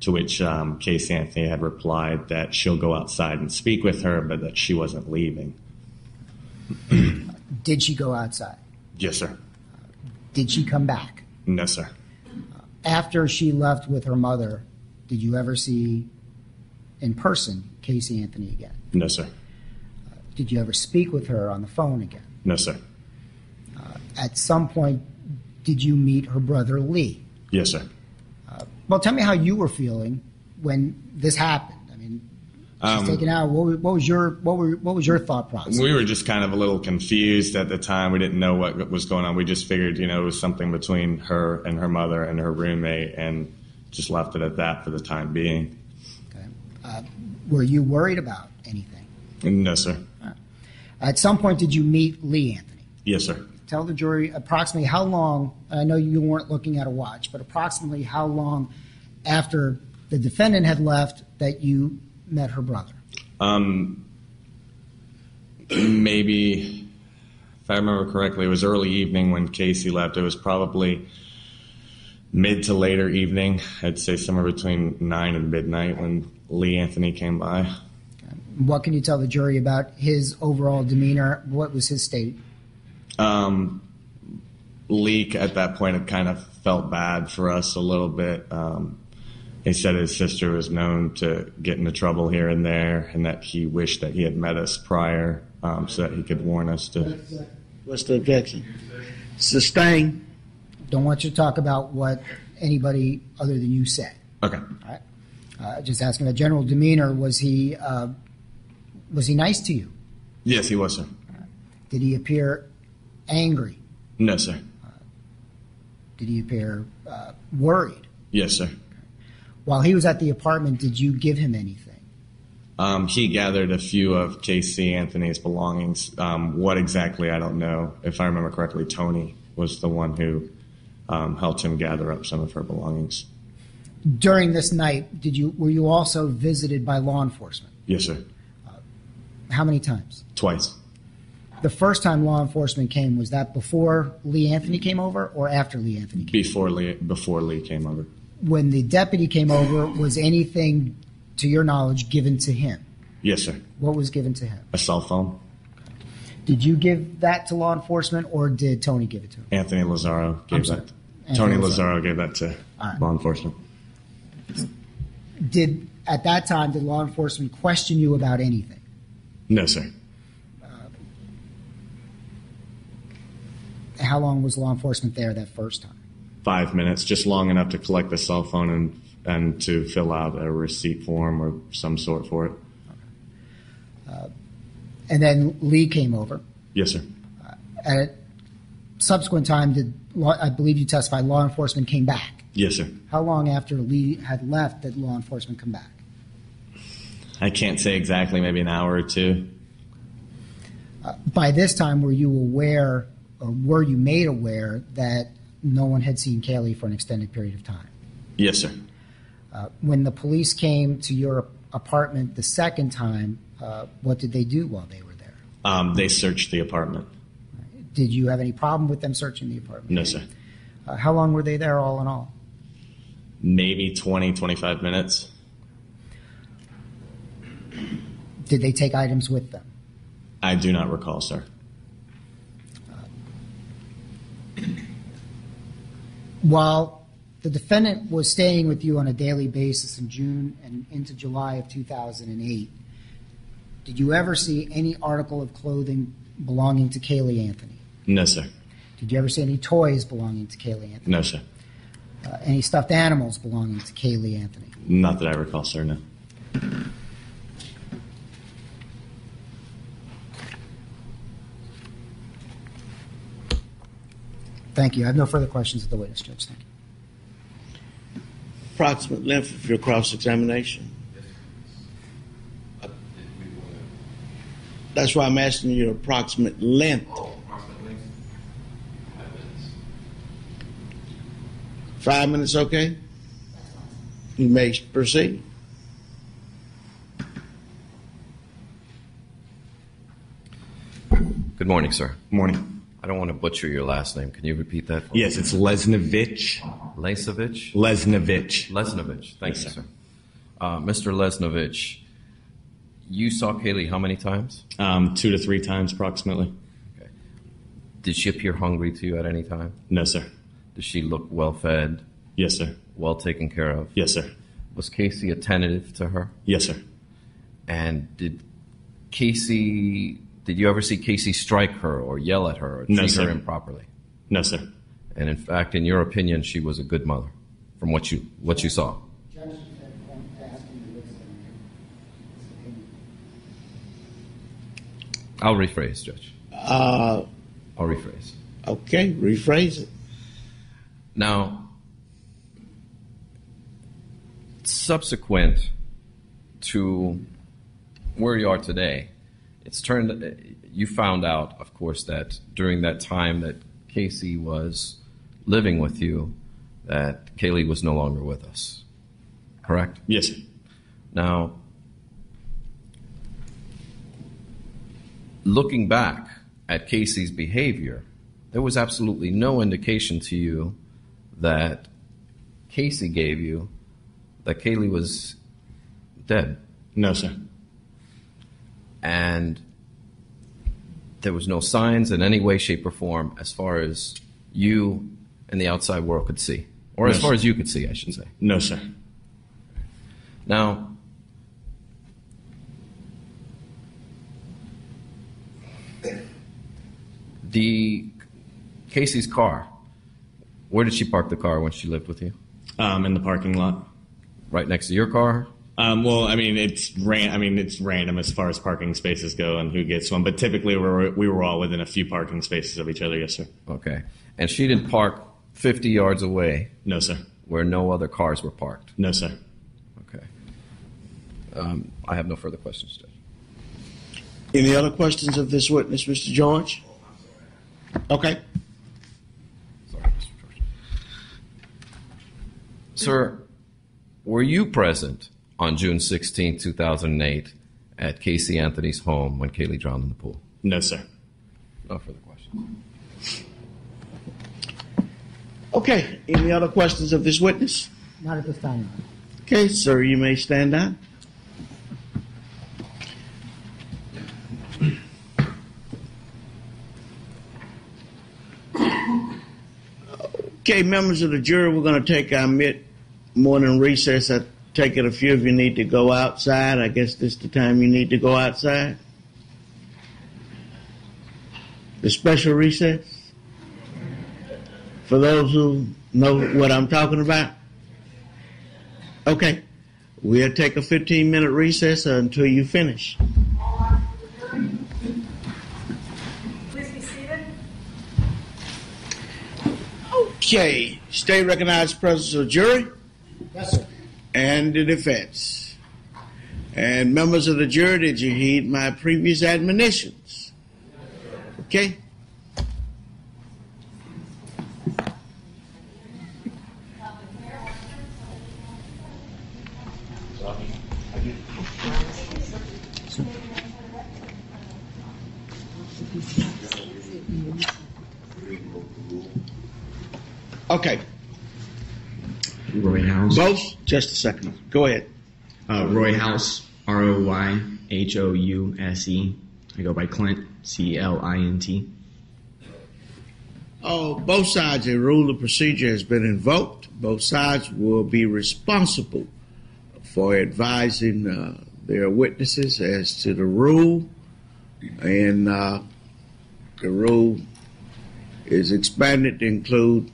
to which Casey Anthony had replied that she'll go outside and speak with her, but that she wasn't leaving. Did she go outside? Yes, sir. Did she come back? No, sir. After she left with her mother, did you ever see in person Casey Anthony again? No, sir. Did you ever speak with her on the phone again? No, sir. At some point, did you meet her brother, Lee? Yes, sir. Well, tell me how you were feeling when this happened. I mean, she's taken out. What was your thought process? We were just kind of a little confused at the time. We didn't know what was going on. We just figured, it was something between her and her mother and her roommate, and just left it at that for the time being. Okay. Were you worried about anything? No, sir. Right. At some point, did you meet Lee Anthony? Yes, sir. Tell the jury approximately how long, I know you weren't looking at a watch, but approximately how long after the defendant had left that you met her brother? Maybe, if I remember correctly, it was early evening when Casey left. It was probably mid to later evening. I'd say somewhere between 9 and midnight when Lee Anthony came by. Okay. What can you tell the jury about his overall demeanor? What was his state? Leak at that point, it kind of felt bad for us a little bit. He said his sister was known to get into trouble here and there, and that he wished that he had met us prior so that he could warn us to. What's the objection? Sustain. Don't want you to talk about what anybody other than you said. Okay. All right. Just asking about general demeanor. Was he nice to you? Yes, he was, sir. Did he appear angry? No, sir. Did he appear worried? Yes, sir. While he was at the apartment, did you give him anything? He gathered a few of Casey Anthony's belongings. What exactly, I don't know. If I remember correctly, Tony was the one who helped him gather up some of her belongings. During this night, were you also visited by law enforcement? Yes, sir. How many times? Twice. The first time law enforcement came, was that before Lee Anthony came over or after Lee Anthony came over? Before Lee came over. When the deputy came over, was anything, to your knowledge, given to him? Yes, sir. What was given to him? A cell phone. Did you give that to law enforcement or did Tony give it to him? Anthony Lazzaro gave that. Tony Lazzaro gave that to law enforcement. Did at that time, did law enforcement question you about anything? No, sir. How long was law enforcement there that first time? 5 minutes, just long enough to collect the cell phone and to fill out a receipt form or some sort for it. Okay. And then Lee came over. Yes, sir. At a subsequent time, I believe you testified law enforcement came back. Yes, sir. How long after Lee had left did law enforcement come back? I can't say exactly, maybe an hour or two. By this time, were you aware or were you made aware that no one had seen Kaylee for an extended period of time? Yes, sir. When the police came to your apartment the second time, what did they do while they were there? They searched the apartment. Did you have any problem with them searching the apartment? No, sir. How long were they there all in all? Maybe 20, 25 minutes. Did they take items with them? I do not recall, sir. While the defendant was staying with you on a daily basis in June and into July of 2008, did you ever see any article of clothing belonging to Kaylee Anthony? No, sir. Did you ever see any toys belonging to Kaylee Anthony? No, sir. Any stuffed animals belonging to Kaylee Anthony? Not that I recall, sir, no. Thank you. I have no further questions of the witness, Judge. Thank you. Approximate length of your cross-examination. That's why I'm asking you your approximate length. Oh, approximate length. 5 minutes. 5 minutes, okay? You may proceed. Good morning, sir. Morning. I don't want to butcher your last name. Can you repeat that for me? Yes, it's Lezniewicz. Lezniewicz? Lezniewicz. Lezniewicz. Thank you, sir. Mr. Lezniewicz, you saw Kaylee how many times? 2 to 3 times, approximately. Okay. Did she appear hungry to you at any time? No, sir. Did she look well-fed? Yes, sir. Well taken care of? Yes, sir. Was Casey attentive to her? Yes, sir. And did you ever see Casey strike her or yell at her or treat her improperly? No, sir. And in fact, in your opinion, she was a good mother, from what you saw. I'll rephrase, Judge. I'll rephrase. Okay, rephrase it. Now, subsequent to where you are today, you found out, of course, that during that time that Casey was living with you, that Kaylee was no longer with us, correct? Yes, sir. Now, looking back at Casey's behavior, there was absolutely no indication to you that Casey gave you that Kaylee was dead. No, sir. And there was no signs in any way, shape, or form as far as you and the outside world could see. Or as far as you could see, I should say. No, sir. Now, Casey's car, where did she park the car when she lived with you? In the parking lot. Right next to your car? Well, I mean, it's random as far as parking spaces go and who gets one. But typically, we were all within a few parking spaces of each other, yes, sir. Okay. And she didn't park 50 yards away? No, sir. Where no other cars were parked? No, sir. Okay. I have no further questions, Judge. Any other questions of this witness, Mr. George? Okay. Sorry, Mr. George. Sir, were you present on June 16, 2008, at Casey Anthony's home when Kaylee drowned in the pool? No, sir. No further questions. Okay. Any other questions of this witness? Not at this time. Okay, sir, you may stand down. Okay, members of the jury, we're going to take our mid-morning recess at taking a few of you need to go outside. I guess this is the time you need to go outside. The special recess. For those who know what I'm talking about. Okay. We'll take a 15-minute recess until you finish. Please be seated. Okay. State recognized presence of jury. Yes, sir. And the defense. And members of the jury, did you heed my previous admonitions? Okay. Okay. Roy House. Both? Just a second. Go ahead. Roy House, R-O-Y-H-O-U-S-E. I go by Clint, C-L-I-N-T. Oh, both sides, a rule of procedure has been invoked. Both sides will be responsible for advising their witnesses as to the rule. And the rule is expanded to include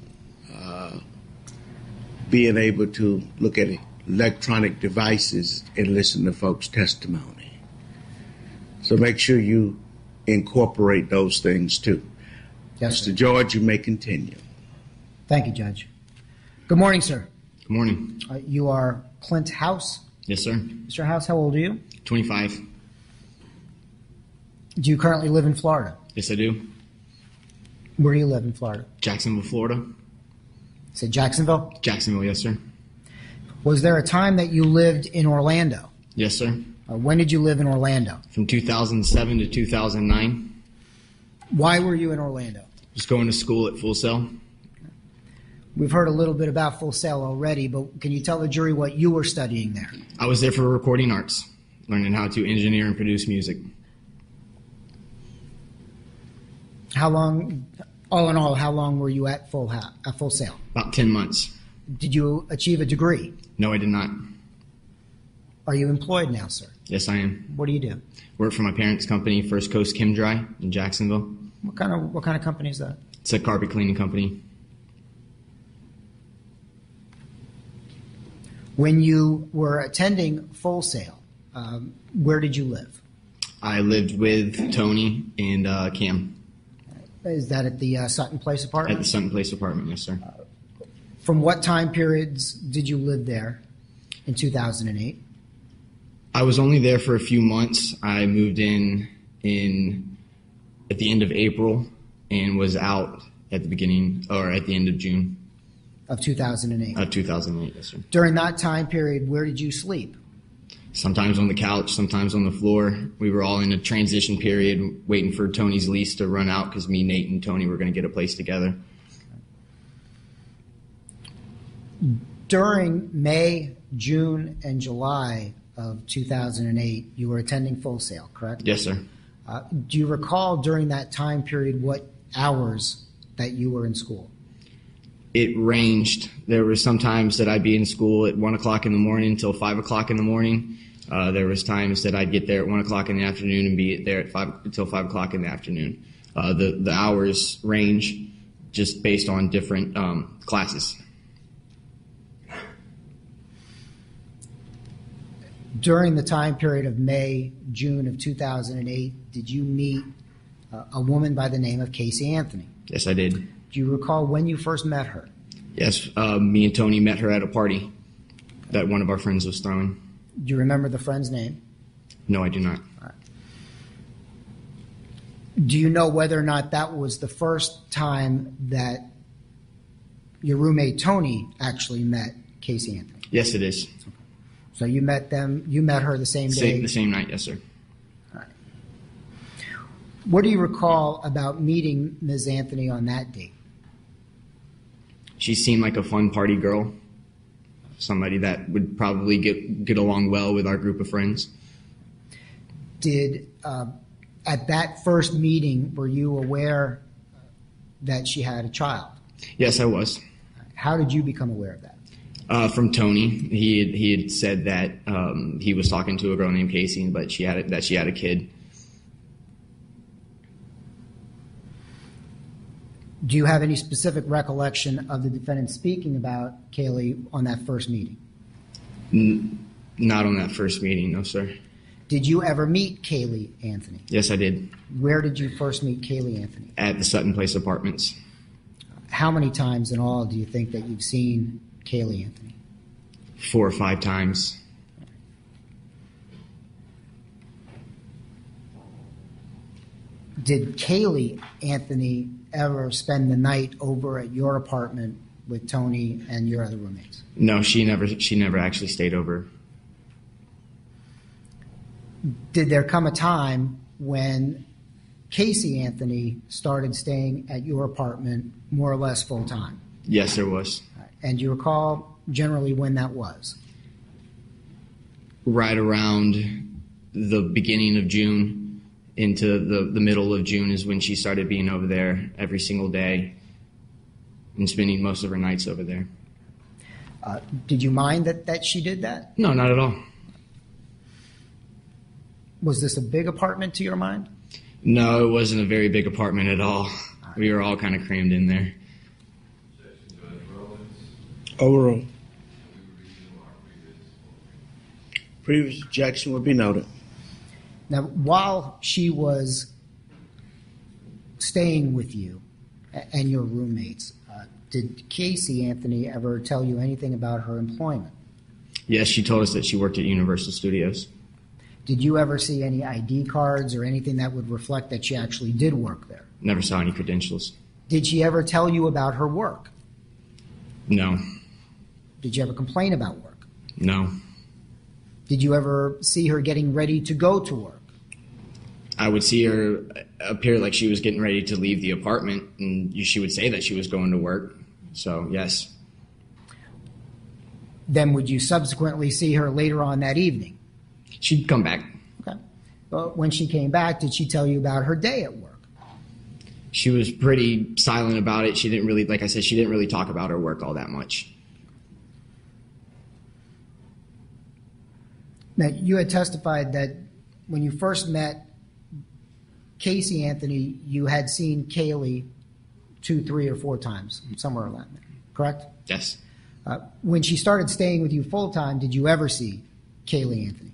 being able to look at electronic devices and listen to folks' testimony. So make sure you incorporate those things too. Yes, Mr. Sir. George, you may continue. Thank you, Judge. Good morning, sir. Good morning. You are Clint House? Yes, sir. Mr. House, how old are you? 25. Do you currently live in Florida? Yes, I do. Where do you live in Florida? Jacksonville, Florida. Is it Jacksonville? Jacksonville, yes, sir. Was there a time that you lived in Orlando? Yes, sir. When did you live in Orlando? From 2007 to 2009. Why were you in Orlando? Just going to school at Full Sail. We've heard a little bit about Full Sail already, but can you tell the jury what you were studying there? I was there for recording arts, learning how to engineer and produce music. How long... All in all, how long were you at Full Sail? About 10 months. Did you achieve a degree? No, I did not. Are you employed now, sir? Yes, I am. What do you do? Work for my parents' company, First Coast Chem Dry in Jacksonville. What kind of company is that? It's a carpet cleaning company. When you were attending Full Sail, where did you live? I lived with Tony and Cam. Is that at the Sutton Place Apartments? At the Sutton Place Apartment, yes, sir. From what time periods did you live there in 2008? I was only there for a few months. I moved in at the end of April and was out at the beginning or at the end of June. Of 2008? Of 2008, yes, sir. During that time period, where did you sleep? Sometimes on the couch, sometimes on the floor. We were all in a transition period waiting for Tony's lease to run out because me, Nate, and Tony were going to get a place together. During May, June, and July of 2008, you were attending Full Sail, correct? Yes, sir. Do you recall during that time period what hours that you were in school? It ranged. There were some times that I'd be in school at 1 o'clock in the morning until 5 o'clock in the morning. There was times that I'd get there at 1 o'clock in the afternoon and be there at until 5 o'clock in the afternoon. The hours range just based on different classes. During the time period of May, June of 2008, did you meet a woman by the name of Casey Anthony? Yes, I did. Do you recall when you first met her? Yes, me and Tony met her at a party that one of our friends was throwing. Do you remember the friend's name? No, I do not. All right. Do you know whether or not that was the first time that your roommate Tony actually met Casey Anthony? Yes, it is. Okay. So you met them. You met her the same day? The same night, yes, sir. What do you recall about meeting Ms. Anthony on that date? She seemed like a fun party girl, somebody that would probably get along well with our group of friends. Did, at that first meeting, were you aware that she had a child? Yes, I was. How did you become aware of that? From Tony. He had said that he was talking to a girl named Casey, but she had a kid. Do you have any specific recollection of the defendant speaking about Kaylee on that first meeting? Not on that first meeting, no, sir. Did you ever meet Kaylee Anthony? Yes, I did. Where did you first meet Kaylee Anthony? At the Sutton Place Apartments. How many times in all do you think that you've seen Kaylee Anthony? 4 or 5 times. Did Kaylee Anthony ever spend the night over at your apartment with Tony and your other roommates? No, she never actually stayed over. Did there come a time when Casey Anthony started staying at your apartment more or less full time? Yes, there was. And do you recall generally when that was? Right around the beginning of June into the middle of June is when she started being over there every single day and spending most of her nights over there. Did you mind that she did that? No, not at all. Was this a big apartment to your mind? No, it wasn't a very big apartment at all. We were all kind of crammed in there. Overall. Previous objection would be noted. Now, while she was staying with you and your roommates, did Casey Anthony ever tell you anything about her employment? Yes, she told us that she worked at Universal Studios. Did you ever see any ID cards or anything that would reflect that she actually did work there? Never saw any credentials. Did she ever tell you about her work? No. Did you ever complain about work? No. Did you ever see her getting ready to go to work? I would see her appear like she was getting ready to leave the apartment, and she would say that she was going to work. So, yes. Then would you subsequently see her later on that evening? She'd come back. Okay. But when she came back, did she tell you about her day at work? She was pretty silent about it. She didn't really, like I said, she didn't really talk about her work all that much. Now, you had testified that when you first met Casey Anthony, you had seen Kaylee 2, 3, or 4 times, somewhere around there, correct? Yes. When she started staying with you full time, did you ever see Kaylee Anthony?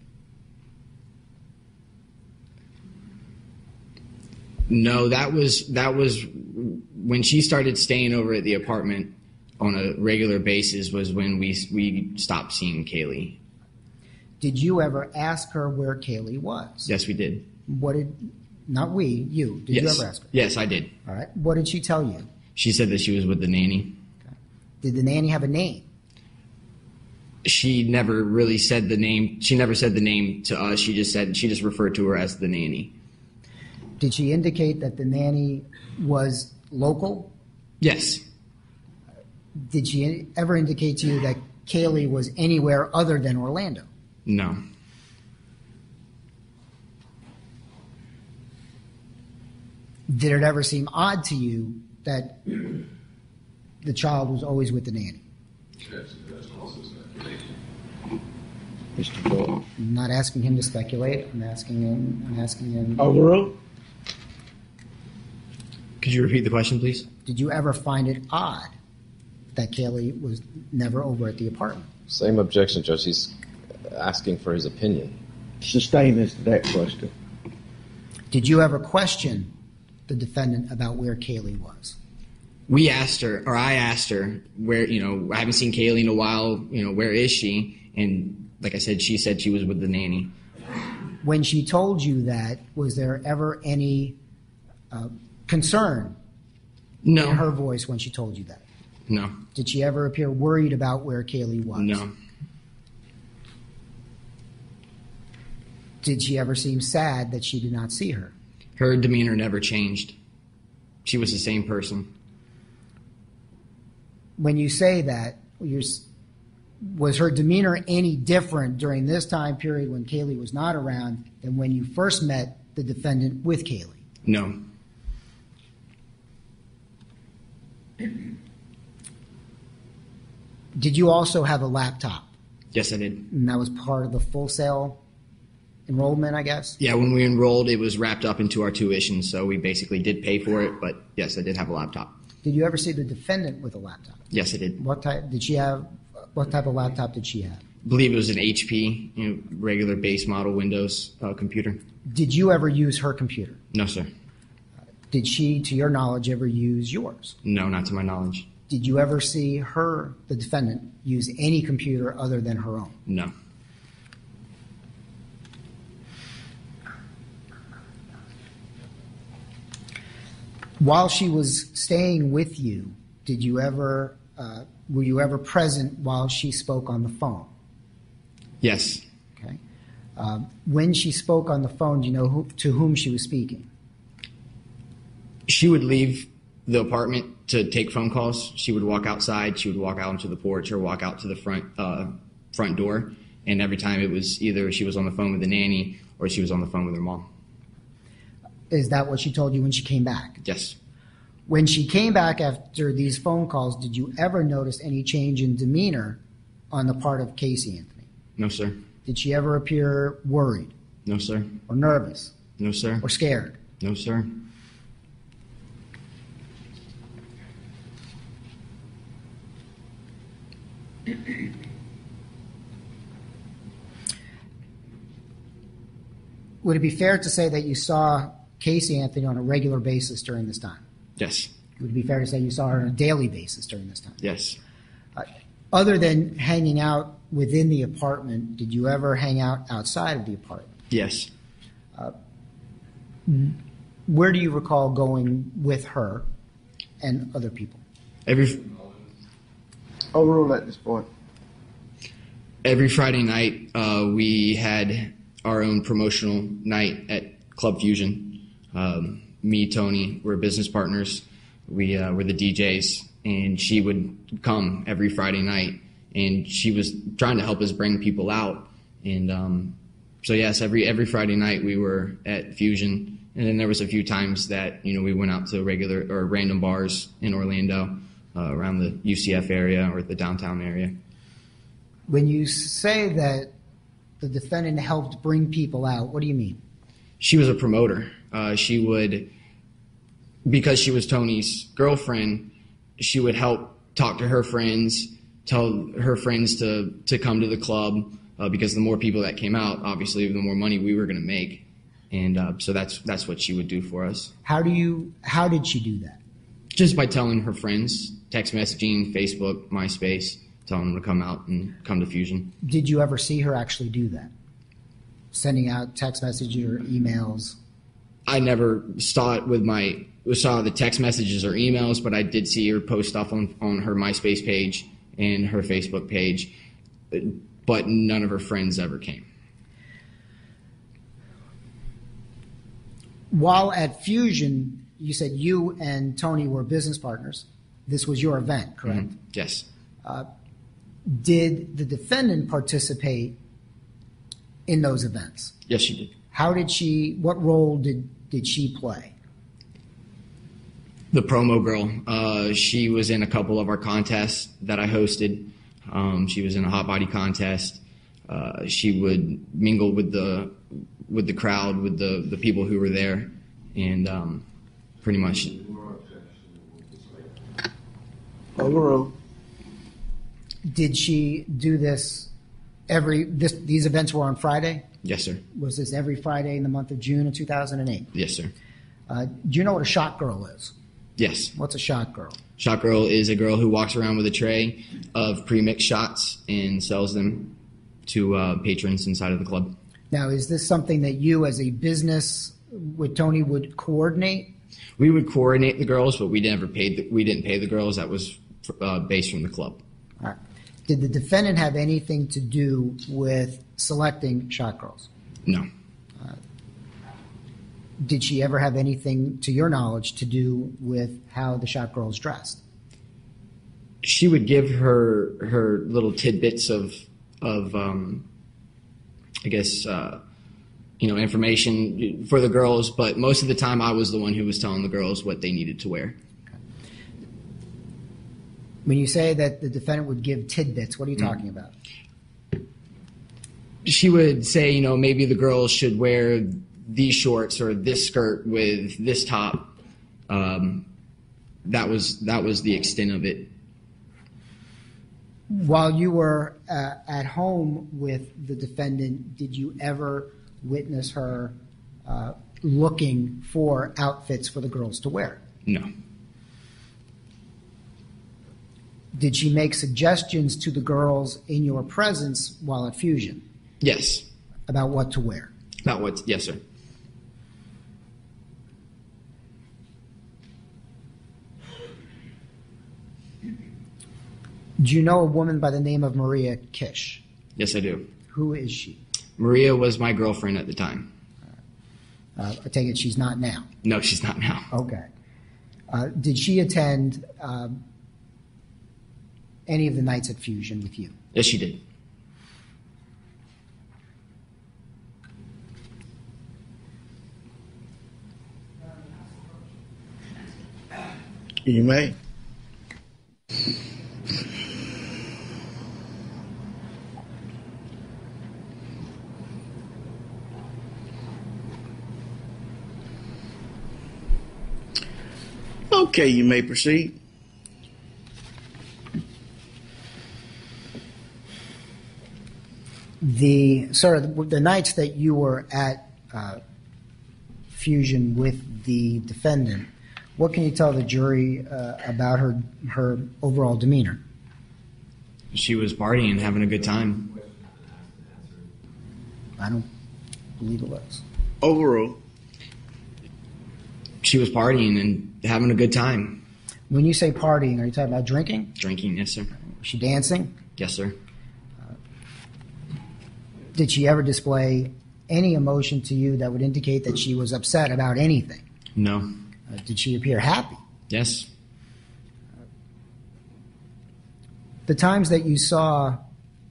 No, that was when she started staying over at the apartment on a regular basis was when we stopped seeing Kaylee. Did you ever ask her where Kaylee was? Yes, we did. Did you ever ask her? Yes, I did. All right. What did she tell you? She said that she was with the nanny. Okay. Did the nanny have a name? She never really said the name. She never said the name to us. She just referred to her as the nanny. Did she indicate that the nanny was local? Yes. Did she ever indicate to you that Kaylee was anywhere other than Orlando? No. Did it ever seem odd to you that the child was always with the nanny? Mr. Ball. I'm not asking him to speculate. I'm asking him. Overall. Could you repeat the question, please? Did you ever find it odd that Kaylee was never over at the apartment? Same objection, Judge. He's asking for his opinion. Sustain us to that question. Did you ever question the defendant about where Kaylee was? We asked her, or I asked her, where, I haven't seen Kaylee in a while, where is she? And like I said she was with the nanny. When she told you that, was there ever any concern in her voice when she told you that? No. Did she ever appear worried about where Kaylee was? No. Did she ever seem sad that she did not see her? Her demeanor never changed. She was the same person. When you say that, was her demeanor any different during this time period when Kaylee was not around than when you first met the defendant with Kaylee? No. Did you also have a laptop? Yes, I did. And that was part of the Full Sail enrollment, I guess? Yeah, when we enrolled, it was wrapped up into our tuition, so we basically did pay for it. But, yes, I did have a laptop. Did you ever see the defendant with a laptop? Yes, I did. What type of laptop did she have? I believe it was an HP, regular base model Windows computer. Did you ever use her computer? No, sir. Did she, to your knowledge, ever use yours? No, not to my knowledge. Did you ever see her, the defendant, use any computer other than her own? No. While she was staying with you, were you ever present while she spoke on the phone? Yes. Okay. When she spoke on the phone, do you know to whom she was speaking? She would leave the apartment to take phone calls. She would walk outside. She would walk out onto the porch or walk out to the front door. And every time it was either she was on the phone with the nanny or she was on the phone with her mom. Is that what she told you when she came back? Yes. When she came back after these phone calls, did you ever notice any change in demeanor on the part of Casey Anthony? No, sir. Did she ever appear worried? No, sir. Or nervous? No, sir. Or scared? No, sir. Would it be fair to say that you saw Casey Anthony on a regular basis during this time? Yes. Would it be fair to say you saw her on a daily basis during this time? Yes. Other than hanging out within the apartment, did you ever hang out outside of the apartment? Yes. Where do you recall going with her and other people? Overall at this point. Every Friday night, we had our own promotional night at Club Fusion. Me, Tony, we're business partners. We were the DJs, and she would come every Friday night, and she was trying to help us bring people out. And so, yes, every Friday night we were at Fusion, and then there was a few times that we went out to regular or random bars in Orlando, around the UCF area or the downtown area. When you say that the defendant helped bring people out, what do you mean? She was a promoter. Because she was Tony's girlfriend, she would help talk to her friends, tell her friends to come to the club, because the more people that came out, obviously, the more money we were going to make. And so that's what she would do for us. How did she do that? Just by telling her friends, text messaging, Facebook, MySpace, telling them to come out and come to Fusion. Did you ever see her actually do that? Sending out text messages or emails? I never saw it saw the text messages or emails, but I did see her post stuff on her MySpace page and her Facebook page, but none of her friends ever came. While at Fusion, you said you and Tony were business partners. This was your event, correct? Mm-hmm. Yes. Did the defendant participate in those events? Yes, she did. What role did she play? The promo girl. She was in a couple of our contests that I hosted. She was in a hot body contest. She would mingle with the crowd, with the people who were there, and pretty much. Overall. Did she do this these events were on Friday? Yes, sir. Was this every Friday in the month of June of 2008? Yes, sir. Do you know what a shot girl is? Yes. What's a shot girl? Shot girl is a girl who walks around with a tray of pre-mixed shots and sells them to patrons inside of the club. Now, is this something that you as a business with Tony would coordinate? We would coordinate the girls, but we didn't pay the girls. That was based from the club. All right. Did the defendant have anything to do with selecting shot girls? No. Did she ever have anything, to your knowledge, to do with how the shot girls dressed? She would give her little tidbits of information for the girls, but most of the time I was the one who was telling the girls what they needed to wear. When you say that the defendant would give tidbits, what are you talking about? She would say, you know, maybe the girls should wear these shorts or this skirt with this top. That was the extent of it. While you were at home with the defendant, did you ever witness her looking for outfits for the girls to wear? No. Did she make suggestions to the girls in your presence while at Fusion? Yes. About what to wear? About what? Yes, sir. Do you know a woman by the name of Maria Kissh? Yes, I do. Who is she? Maria was my girlfriend at the time. I take it she's not now? No, she's not now. Okay. Did she attend any of the nights at Fusion with you? Yes, she did. You may. Okay, you may proceed. Sir, the nights that you were at Fusion with the defendant, what can you tell the jury about her overall demeanor? She was partying and having a good time. I don't believe it was. Overall, she was partying and having a good time. When you say partying, are you talking about drinking? Drinking, yes, sir. Was she dancing? Yes, sir. Did she ever display any emotion to you that would indicate that she was upset about anything? No. Did she appear happy? Yes. The times that you saw,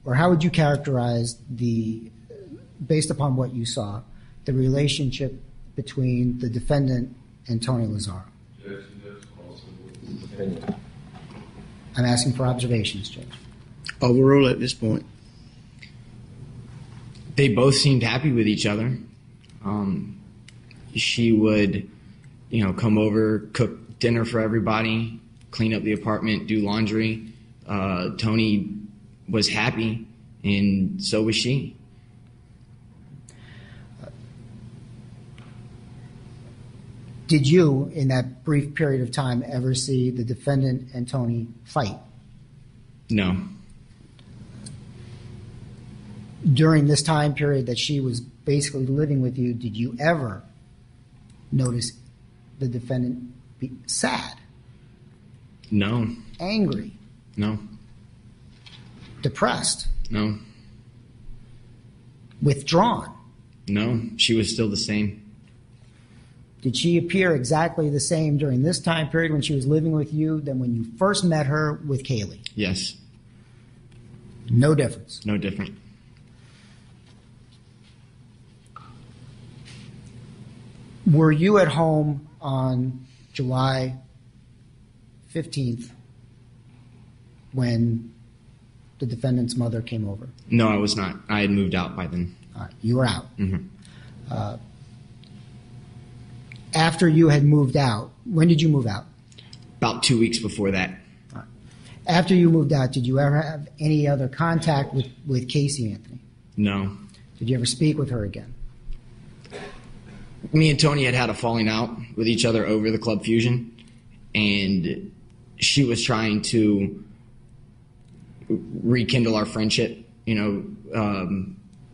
or how would you characterize based upon what you saw, the relationship between the defendant and Tony Lazzaro? Yes, also with the defendant. I'm asking for observations, Judge. Overall, at this point, they both seemed happy with each other. She would, you know, come over, cook dinner for everybody, clean up the apartment, do laundry. Tony was happy, and so was she. Did you, in that brief period of time, ever see the defendant and Tony fight? No. During this time period that she was basically living with you, did you ever notice the defendant be sad? No. Angry? No. Depressed? No. Withdrawn? No. She was still the same. Did she appear exactly the same during this time period when she was living with you than when you first met her with Kaylee? Yes. No difference? No difference. Were you at home on July 15th when the defendant's mother came over? No, I was not. I had moved out by then. All right, you were out. Mm-hmm. After you had moved out, when did you move out? About 2 weeks before that. All right. After you moved out, did you ever have any other contact with Casey Anthony? No. Did you ever speak with her again? Me and Tony had a falling out with each other over the Club Fusion, and she was trying to rekindle our friendship, you know,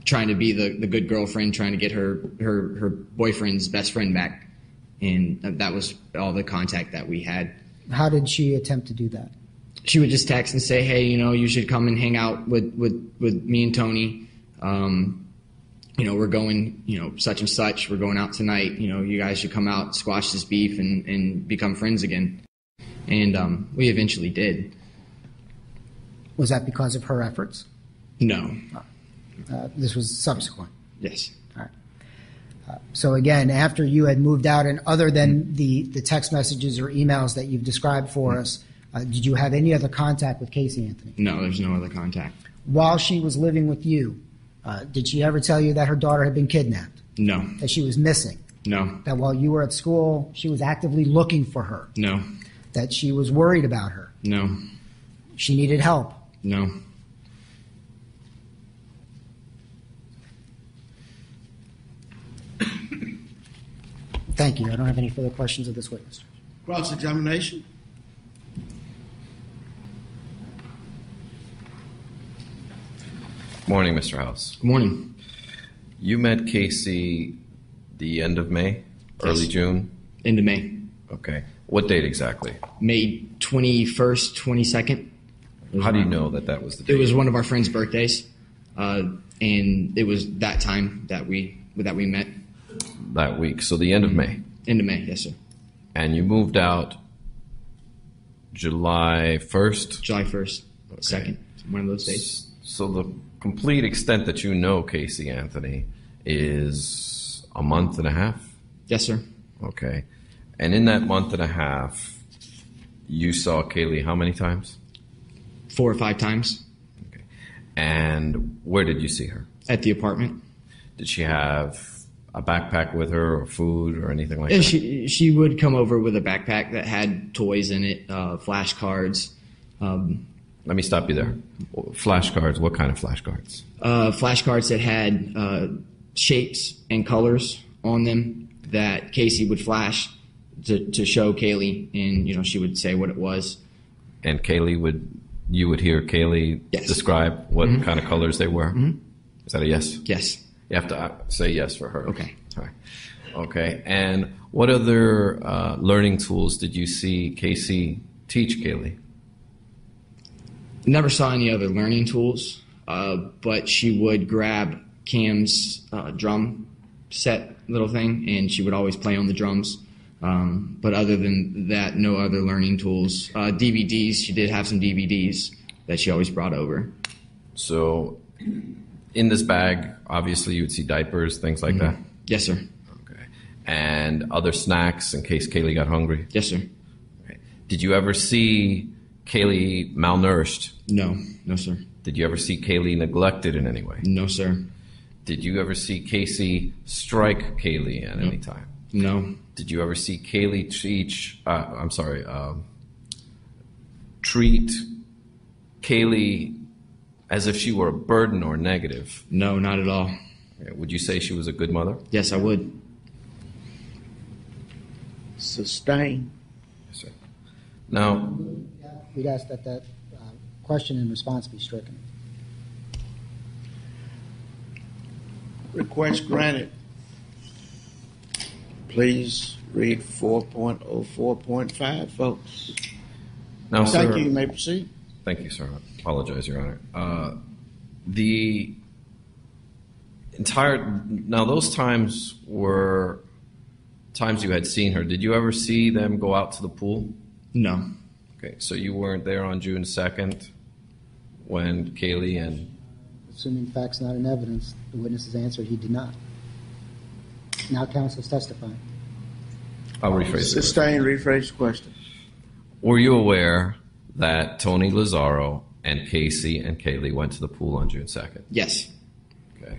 trying to be the good girlfriend, trying to get her boyfriend's best friend back. And that was all the contact that we had. How did she attempt to do that? She would just text and say, hey, you know, you should come and hang out with me and Tony. You know, we're going, you know, such and such. We're going out tonight. You know, you guys should come out, squash this beef, and become friends again. And we eventually did. Was that because of her efforts? No. This was subsequent? Yes. All right. So, again, after you had moved out, and other than the text messages or emails that you've described for us, Did you have any other contact with Casey Anthony? No, there's no other contact. While she was living with you, did she ever tell you that her daughter had been kidnapped? No. That she was missing? No. That while you were at school, she was actively looking for her? No. That she was worried about her? No. She needed help? No. Thank you. I don't have any further questions of this witness. Cross-examination. Morning, Mr. House. Good morning. You met Casey the end of May, early June? End of May. Okay. What date exactly? May 21st, 22nd. How do you know that that was the date? It was one of our friends' birthdays, and it was that time that we met. That week. So the end of May. End of May, yes, sir. And you moved out July 1st? July 1st, okay. 2nd, one of those dates. So the complete extent that you know Casey Anthony is a month and a half? Yes, sir. Okay. And in that month and a half, you saw Kaylee how many times? 4 or 5 times. Okay. And where did you see her? At the apartment. Did she have a backpack with her or food or anything like that? She would come over with a backpack that had toys in it, flashcards. Let me stop you there. Flashcards, what kind of flashcards? Flashcards that had shapes and colors on them that Casey would flash to show Kaylee, and she would say what it was. And you would hear Kaylee describe what kind of colors they were? Is that a yes? Yes. You have to say yes for her. Okay. All right. Okay. And what other learning tools did you see Casey teach Kaylee? Never saw any other learning tools, but she would grab Cam's drum set little thing, and she would always play on the drums. But other than that, no other learning tools. DVDs, she did have some DVDs that she always brought over. So in this bag, obviously, you would see diapers, things like that? Yes, sir. Okay. And other snacks in case Kaylee got hungry? Yes, sir. Okay. Did you ever see Kaylee malnourished? No. No, sir. Did you ever see Kaylee neglected in any way? No, sir. Did you ever see Casey strike Kaylee at any time? No. Did you ever see Kaylee treat Kaylee as if she were a burden or negative? No, not at all. Would you say she was a good mother? Yes, I would. Sustain. Yes, sir. Now, we'd ask that that question and response be stricken. Request granted. Please read 4.04.5, folks. Now, thank you. You may proceed. Thank you, sir. I apologize, Your Honor. The entire... Now, those times were times you had seen her. Did you ever see them go out to the pool? No. Okay, so you weren't there on June 2nd when Kaylee and... Assuming facts not in evidence, the witness's answer, he did not. Now counsel's testifying. I'll rephrase it. Sustain, rephrase the question. Were you aware that Tony Lazzaro and Casey and Kaylee went to the pool on June 2nd? Yes. Okay.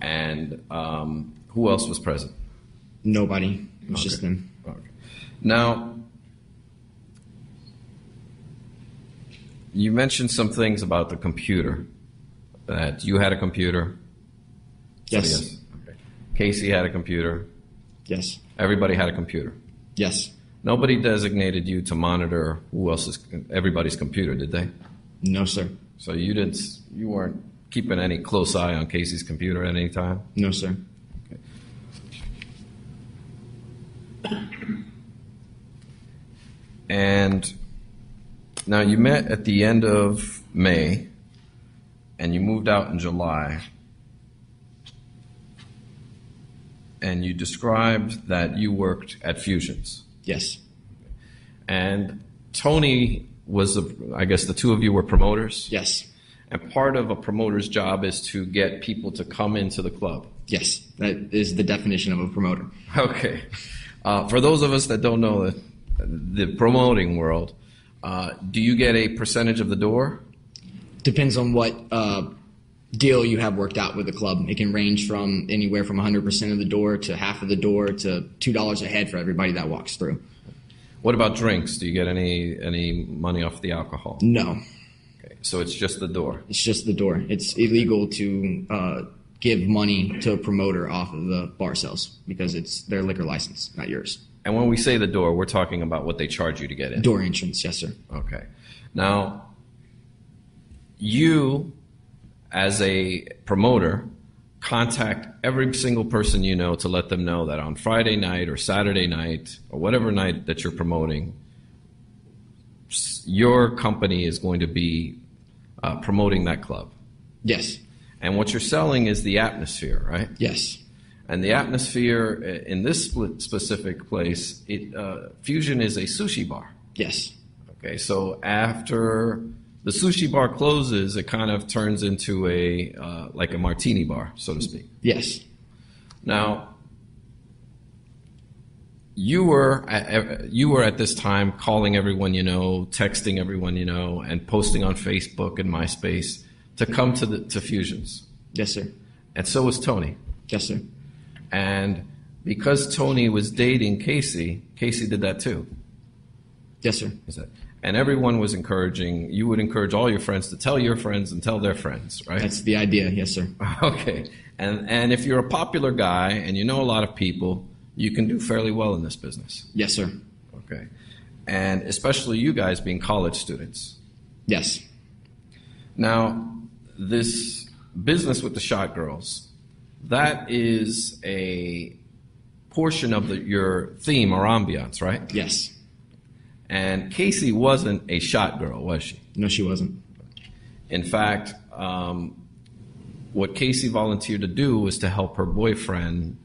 And who else was present? Nobody. It was just them. Okay. Now, you mentioned some things about the computer, that you had a computer. Yes. So yes. Okay. Casey had a computer. Yes. Everybody had a computer. Yes. Nobody designated you to monitor everybody's computer, did they? No, sir. So you weren't keeping any close eye on Casey's computer at any time? No, sir. Okay. And now you met at the end of May, and you moved out in July, and you described that you worked at Fusions. Yes. And Tony was, I guess the two of you were promoters? Yes. And part of a promoter's job is to get people to come into the club? Yes. That is the definition of a promoter. Okay. For those of us that don't know the promoting world, Do you get a percentage of the door? Depends on what deal you have worked out with the club. It can range from anywhere from 100% of the door to half of the door to $2 a head for everybody that walks through. What about drinks? Do you get any money off the alcohol? No. Okay. So it's just the door? It's just the door. It's illegal to give money to a promoter off of the bar sales because it's their liquor license, not yours. And when we say the door, we're talking about what they charge you to get in? Door entrance, yes, sir. Okay. Now, you, as a promoter, contact every single person you know to let them know that on Friday night or Saturday night or whatever night that you're promoting, your company is going to be promoting that club. Yes. And what you're selling is the atmosphere, right? Yes. And the atmosphere in this specific place, Fusion is a sushi bar. Yes. Okay, so after the sushi bar closes, it kind of turns into a like a martini bar, so to speak. Yes. Now, you were at this time calling everyone you know, texting everyone you know, and posting on Facebook and MySpace to come to Fusions. Yes, sir. And so was Tony. Yes, sir. And because Tony was dating Casey, Casey did that too. Yes, sir. Is that? And everyone was encouraging, you would encourage all your friends to tell your friends and tell their friends, right? That's the idea, yes, sir. Okay. And if you're a popular guy and you know a lot of people, you can do fairly well in this business. Yes, sir. Okay. And especially you guys being college students. Yes. Now, this business with the shot girls, that is a portion of your theme or ambiance, right? Yes. And Casey wasn't a shot girl, was she? No, she wasn't. In fact, what Casey volunteered to do was to help her boyfriend,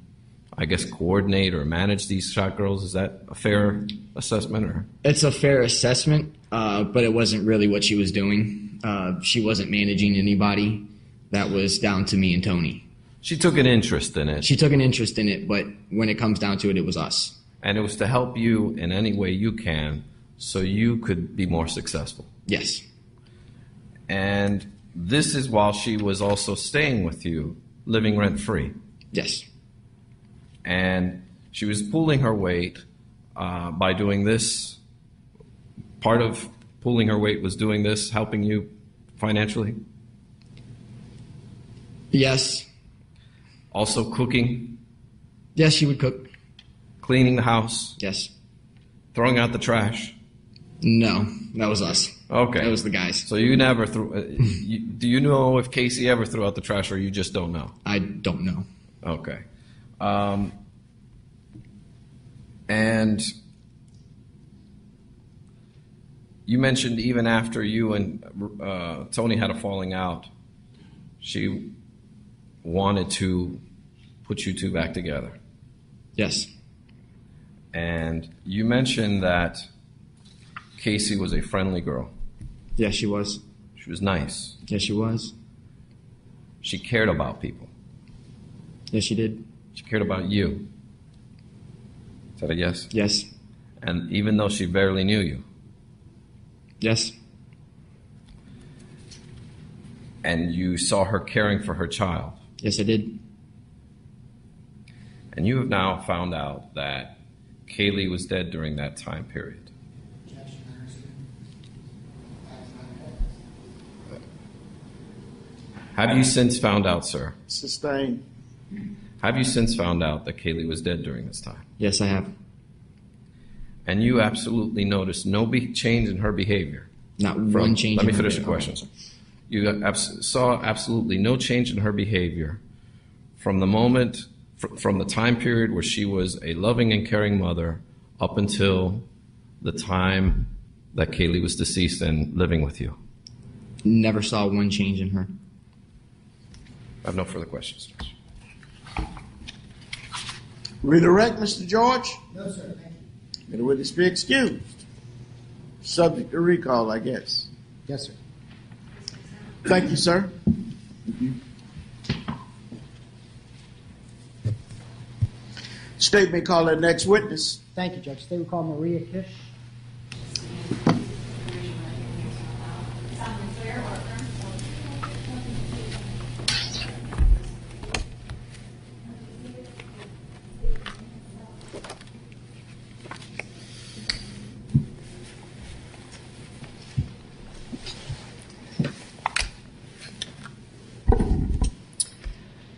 I guess, coordinate or manage these shot girls. Is that a fair assessment? Or? It's a fair assessment, but it wasn't really what she was doing. She wasn't managing anybody. That was down to me and Tony. She took an interest in it. She took an interest in it, but when it comes down to it, it was us. And it was to help you in any way you can so you could be more successful. Yes. And this is while she was also staying with you, living rent-free. Yes. And she was pulling her weight by doing this. Part of pulling her weight was doing this, helping you financially? Yes. Also cooking? Yes, she would cook. Cleaning the house? Yes. Throwing out the trash? No, that was us. Okay. That was the guys. So you never threw... do you know if Casey ever threw out the trash or you just don't know? I don't know. Okay. And you mentioned even after you and Tony had a falling out, she wanted to put you two back together. Yes. And you mentioned that Casey was a friendly girl. Yeah, she was. She was nice. Yeah, she was. She cared about people. Yeah, she did. She cared about you. Is that a yes? Yes. And even though she barely knew you? Yes. And you saw her caring for her child? Yes, I did. And you have now found out that Kaylee was dead during that time period. Have you since found out, sir? Sustained. Have you since found out that Kaylee was dead during this time? Yes, I have. And you absolutely noticed no change in her behavior? Not one change. Let me finish the question, sir. You saw absolutely no change in her behavior from the moment... from the time period where she was a loving and caring mother up until the time that Kaylee was deceased and living with you? Never saw one change in her. I have no further questions. Redirect, Mr. George? No, sir, thank you. May the witness be excused. Subject to recall, I guess. Yes, sir. Thank you, sir. Mm-hmm. State may call our next witness. Thank you, Judge. State will call Maria Kissh.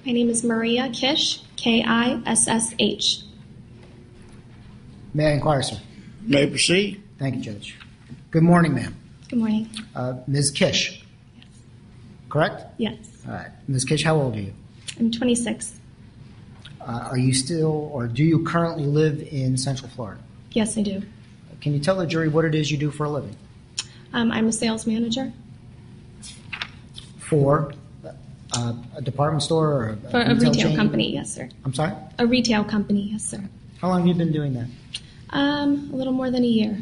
My name is Maria Kissh, K-I-S-S-H. May I inquire, sir? May I proceed? Thank you, Judge. Good morning, ma'am. Good morning. Ms. Kish, yes. Correct? Yes. All right. Ms. Kish, how old are you? I'm 26. Are you still, or do you currently live in Central Florida? Yes, I do. Can you tell the jury what it is you do for a living? I'm a sales manager. For a department store? Or a retail chain? Company, yes, sir. I'm sorry? A retail company, yes, sir. How long have you been doing that? A little more than a year.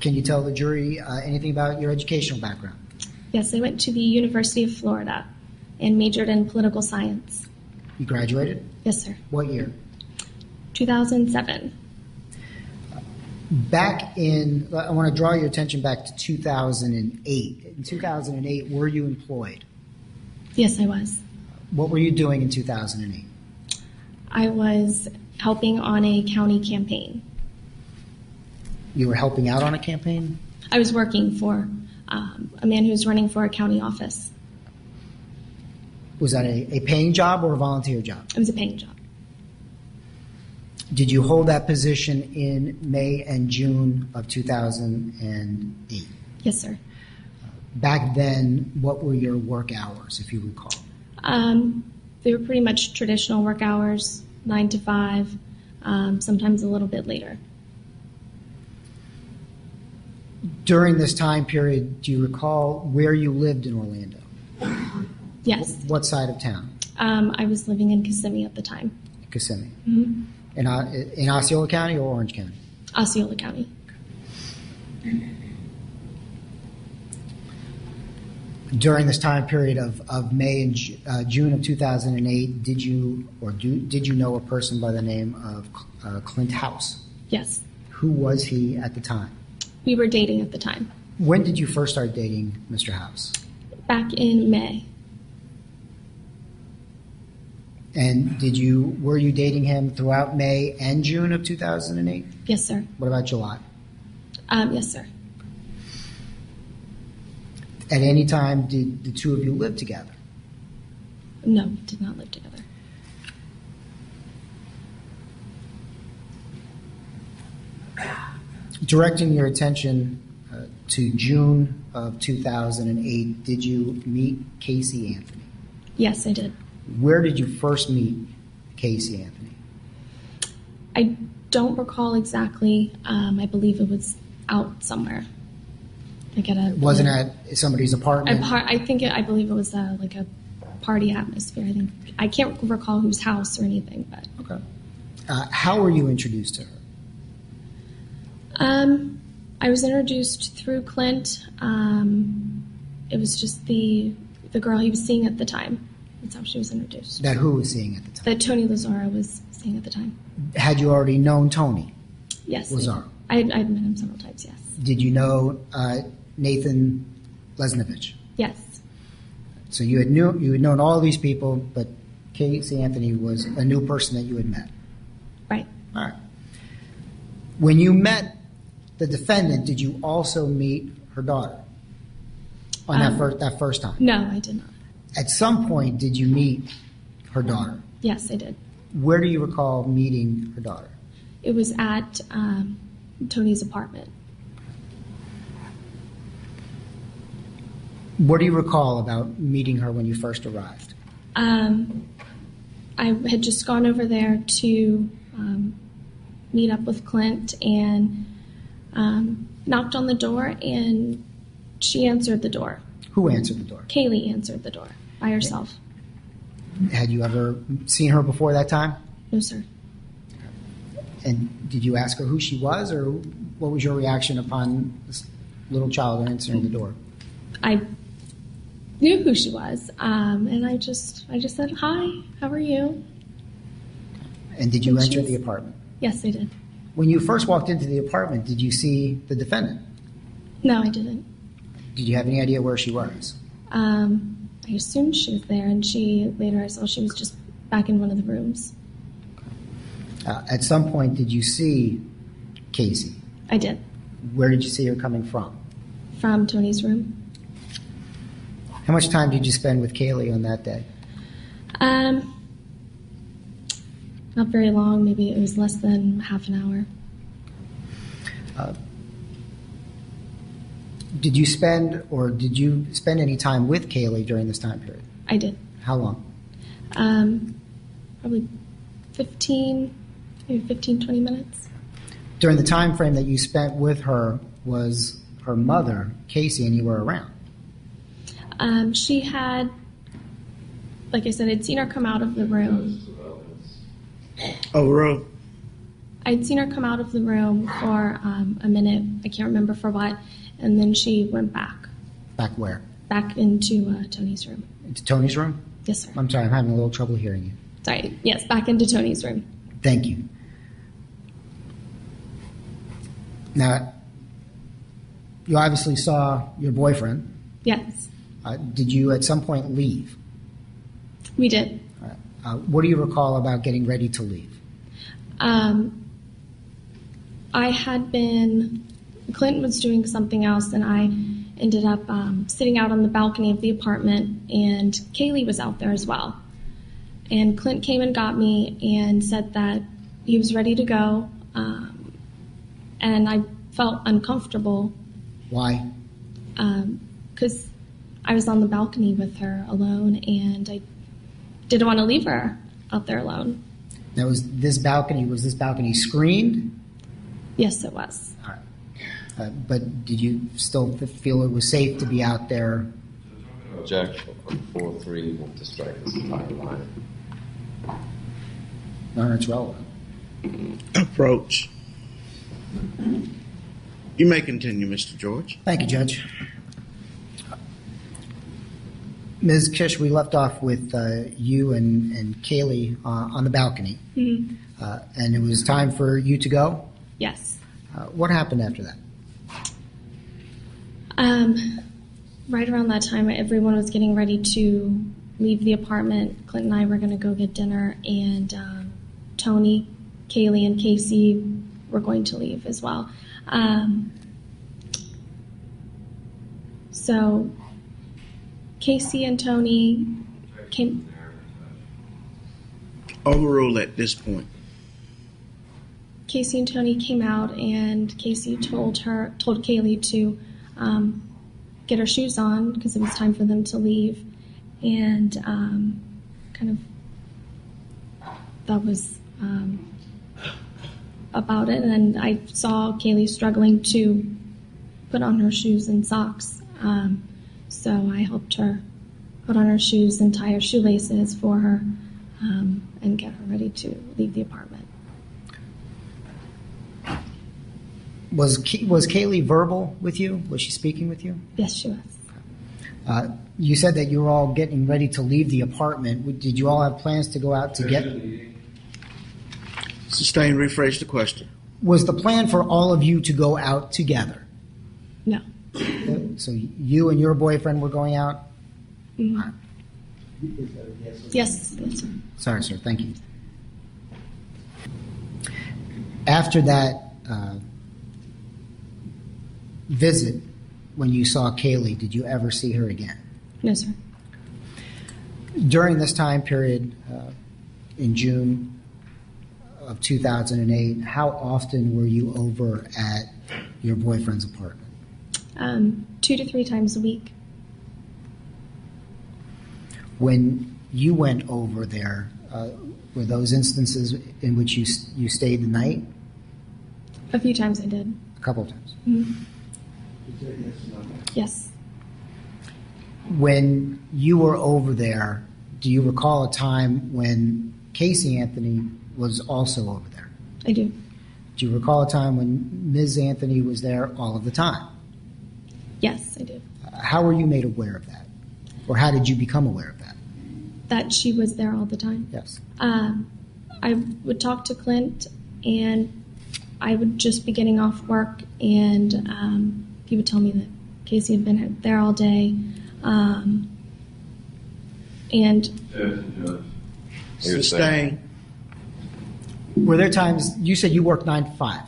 Can you tell the jury anything about your educational background? Yes, I went to the University of Florida and majored in political science. You graduated? Yes, sir. What year? 2007. Back in, I want to draw your attention back to 2008. In 2008, were you employed? Yes, I was. What were you doing in 2008? I was helping on a county campaign. You were helping out on a campaign? I was working for a man who was running for a county office. Was that a paying job or a volunteer job? It was a paying job. Did you hold that position in May and June of 2008? Yes, sir. Back then, what were your work hours, if you recall? They were pretty much traditional work hours, 9 to 5, sometimes a little bit later. During this time period, do you recall where you lived in Orlando? Yes. What side of town? I was living in Kissimmee at the time. Kissimmee. Mm-hmm. In Osceola County or Orange County? Osceola County. During this time period of May and June of 2008, did you know a person by the name of Clint House? Yes. Who was he at the time? We were dating at the time. When did you first start dating Mr. House? Back in May. And were you dating him throughout May and June of 2008? Yes, sir. What about July? Yes, sir. At any time, did the two of you live together? No, we did not live together. Directing your attention to June of 2008, did you meet Casey Anthony? Yes, I did. Where did you first meet Casey Anthony? I don't recall exactly. I believe it was out somewhere. It wasn't at somebody's apartment? I believe it was like a party atmosphere. I can't recall whose house or anything. But okay. How were you introduced to her? I was introduced through Clint. It was just the girl he was seeing at the time. That's how she was introduced. That who was seeing at the time? That Tony Lazzaro was seeing at the time. Had you already known Tony? Yes. Lazzaro? I've met him several times, yes. Did you know Nathan Lezniewicz? Yes. So you had known all these people, but Casey Anthony was a new person that you had met. Right. All right. When you met the defendant, did you also meet her daughter on that first time? No, I did not. At some point, did you meet her daughter? Yes, I did. Where do you recall meeting her daughter? It was at Tony's apartment. What do you recall about meeting her when you first arrived? I had just gone over there to meet up with Clint and knocked on the door, and she answered the door. Who answered the door? Kaylee answered the door by herself. Had you ever seen her before that time? No, sir. And did you ask her who she was, or what was your reaction upon this little child answering the door? I knew who she was, and I just said, "Hi, how are you?" And did you enter the apartment? Yes, I did. When you first walked into the apartment, did you see the defendant? No, I didn't. Did you have any idea where she was? I assumed she was there, and I saw she was just back in one of the rooms. At some point, did you see Casey? I did. Where did you see her coming from? From Tony's room. How much time did you spend with Kaylee on that day? Not very long. Maybe it was less than half an hour. Did you spend any time with Kaylee during this time period? I did. How long? Probably 15, 20 minutes. During the time frame that you spent with her, was her mother, Casey, and you were around? She had, like I said, I'd seen her come out of the room. Oh, room. I'd seen her come out of the room for a minute. I can't remember for what. And then she went back. Back where? Back into Tony's room. Into Tony's room? Yes, sir. I'm sorry, I'm having a little trouble hearing you. Sorry. Yes, back into Tony's room. Thank you. Now, you obviously saw your boyfriend. Yes. Did you at some point leave? We did. What do you recall about getting ready to leave? I had been... Clinton was doing something else, and I ended up sitting out on the balcony of the apartment, and Kaylee was out there as well. And Clint came and got me and said that he was ready to go, and I felt uncomfortable. Why? Because I was on the balcony with her alone, and I didn't want to leave her out there alone. Now, was this balcony screened? Yes, it was. All right. But did you still feel it was safe to be out there? Jack, 4-3, want to strike this entire line. No, it's relevant. Approach. You may continue, Mr. George. Thank you, Judge. Ms. Kish, we left off with you and Kaylee on the balcony. Mm-hmm. And it was time for you to go? Yes. What happened after that? Right around that time, everyone was getting ready to leave the apartment. Clint and I were going to go get dinner, and Tony, Kaylee, and Casey were going to leave as well. So Casey and Tony came... Overruled at this point. Casey and Tony came out, and Casey told Kaylee to... get her shoes on because it was time for them to leave, and that was about it. And I saw Kaylee struggling to put on her shoes and socks, so I helped her put on her shoes and tie her shoelaces for her and get her ready to leave the apartment. Was Kaylee verbal with you? Was she speaking with you? Yes, she was. You said that you were all getting ready to leave the apartment. Did you all have plans to go out to get... Sustain, rephrase the question. Was the plan for all of you to go out together? No. So you and your boyfriend were going out? Mm-hmm. Yes. Sorry, sir. Thank you. After that... visit, when you saw Kaylee, did you ever see her again? No, sir. During this time period, in June of 2008, how often were you over at your boyfriend's apartment? 2 to 3 times a week. When you went over there, were those instances in which you stayed the night? A few times I did. A couple of times. Mm-hmm. Yes. When you were over there, do you recall a time when Casey Anthony was also over there? I do. Do you recall a time when Ms. Anthony was there all of the time? Yes, I do. How were you made aware of that? Or how did you become aware of that? That she was there all the time? Yes. I would talk to Clint, and I would just be getting off work, and he would tell me that Casey had been there all day, and sustain. Were there times you said you worked 9 to 5?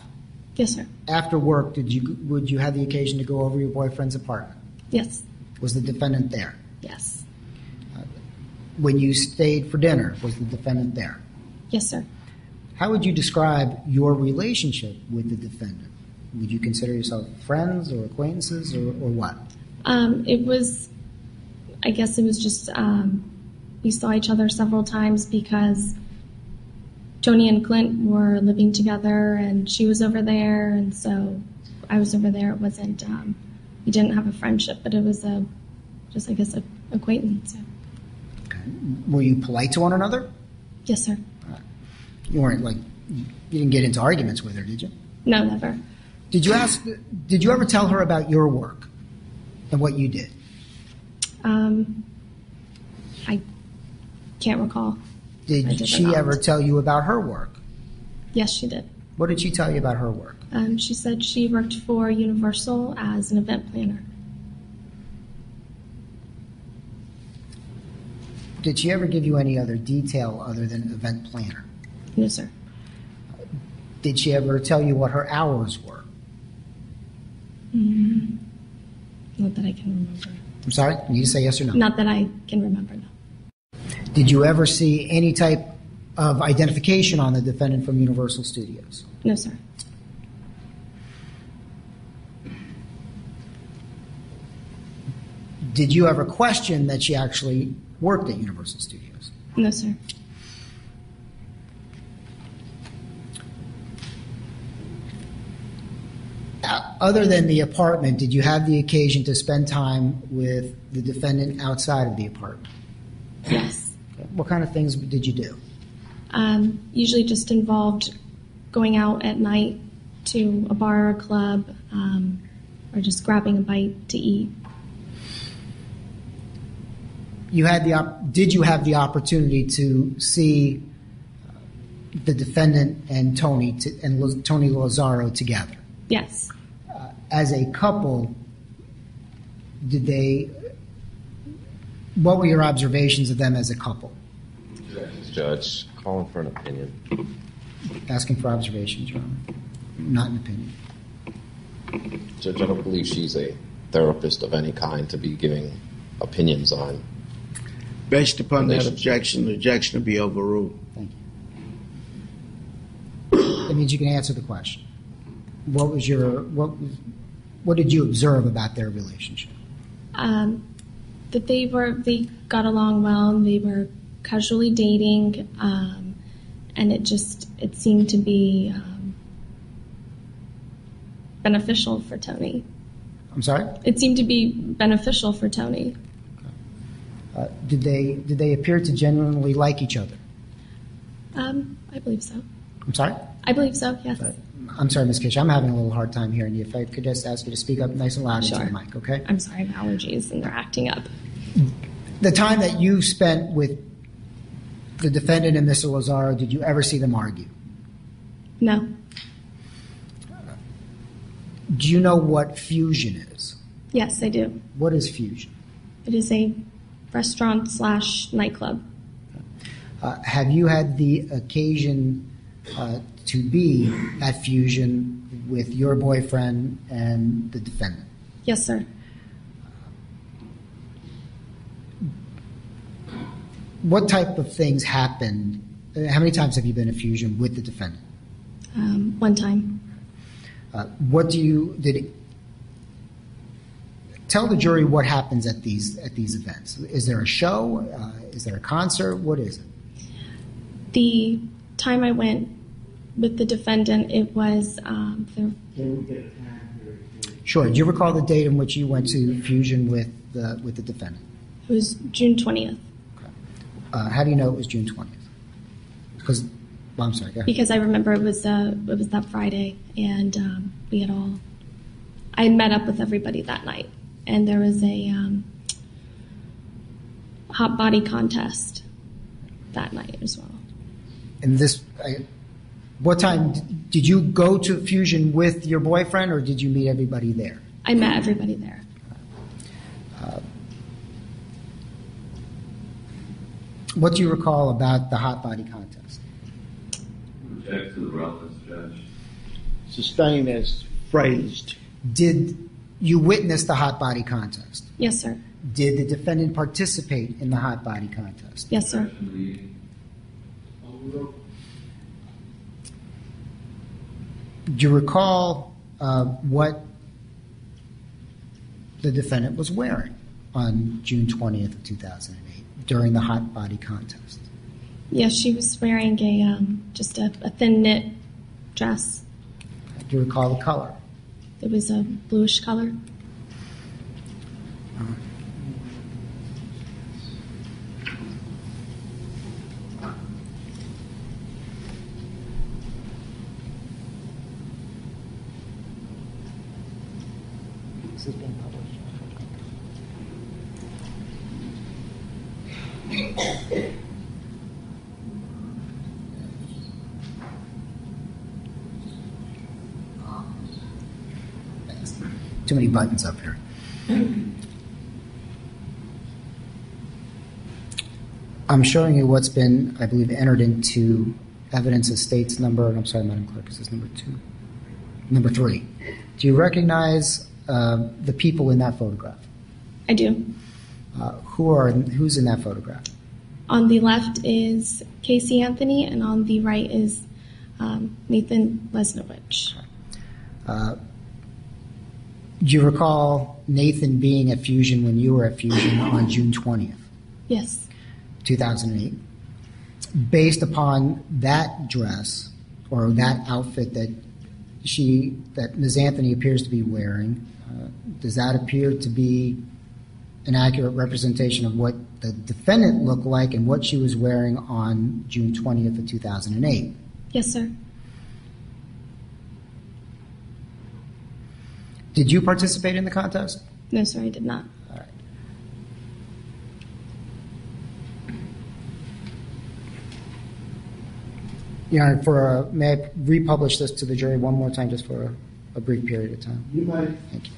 Yes, sir. After work, would you have the occasion to go over your boyfriend's apartment? Yes. Was the defendant there? Yes. When you stayed for dinner, was the defendant there? Yes, sir. How would you describe your relationship with the defendant? Would you consider yourself friends or acquaintances or what? I guess it was just we saw each other several times because Tony and Clint were living together and she was over there and so I was over there. It wasn't, we didn't have a friendship, but it was just acquaintance. Okay. Were you polite to one another? Yes, sir. You weren't you didn't get into arguments with her, did you? No, never. Did you ever tell her about your work and what you did? I can't recall. Did she ever tell you about her work? Yes, she did. What did she tell you about her work? She said she worked for Universal as an event planner. Did she ever give you any other detail other than event planner? No, sir. Did she ever tell you what her hours were? Not that I can remember. I'm sorry? You say yes or no? Not that I can remember, no. Did you ever see any type of identification on the defendant from Universal Studios? No, sir. Did you ever question that she actually worked at Universal Studios? No, sir. Other than the apartment, did you have the occasion to spend time with the defendant outside of the apartment? Yes. Okay. What kind of things did you do? Usually just involved going out at night to a bar or a club, or just grabbing a bite to eat. Did you have the opportunity to see the defendant and Tony Lazzaro together? Yes. As a couple, what were your observations of them as a couple? Judge, calling for an opinion. Asking for observations, Your Honor. Not an opinion. Judge, I don't believe she's a therapist of any kind to be giving opinions on. Based upon that objection, the objection will be overruled. Thank you. That means you can answer the question. What did you observe about their relationship? That they got along well and they were casually dating, and it seemed to be beneficial for Tony. I'm sorry? It seemed to be beneficial for Tony. Okay. Did they appear to genuinely like each other? I believe so. I'm sorry? I believe so, yes. I'm sorry, Ms. Kish, I'm having a little hard time hearing you. If I could just ask you to speak up nice and loud into the mic, okay? I'm sorry, I have allergies and they're acting up. The time that you spent with the defendant and Mr. Lazzaro, did you ever see them argue? No. Do you know what Fusion is? Yes, I do. What is Fusion? It is a restaurant / nightclub. Have you had the occasion to be at Fusion with your boyfriend and the defendant? Yes, sir. What type of things happened? How many times have you been at Fusion with the defendant? One time. Tell the jury what happens at these events. Is there a show? Is there a concert? What is it? The time I went with the defendant, it was Sure. Do you recall the date in which you went to Fusion with the defendant? It was June 20th. How do you know it was June 20th? Because, well, I'm sorry. Go ahead. Because I remember it was that Friday, and I met up with everybody that night, and there was a hot body contest that night as well. And what time did you go to Fusion with your boyfriend, or did you meet everybody there? I met everybody there. What do you recall about the hot body contest? Object to the relevance, Judge. Sustained as phrased. Did you witness the hot body contest? Yes, sir. Did the defendant participate in the hot body contest? Yes, sir. Do you recall what the defendant was wearing on June 20th of 2008 during the hot body contest? Yes, she was wearing a just a thin knit dress. Do you recall the color? It was a bluish color. Too many buttons up here. I'm showing you what's been, I believe, entered into evidence as state's number, and I'm sorry, Madam Clerk, is this number two? Number three. Do you recognize the people in that photograph? I do. Who's in that photograph? On the left is Casey Anthony, and on the right is Nathan Lezniewicz. Do you recall Nathan being at Fusion when you were at Fusion on June 20th? Yes. 2008. Based upon that dress or that outfit that Ms. Anthony appears to be wearing, does that appear to be an accurate representation of what the defendant looked like and what she was wearing on June 20th of 2008? Yes, sir. Did you participate in the contest? No, sir, I did not. All right. Your Honor, may I republish this to the jury one more time just for a brief period of time? You might. Thank you.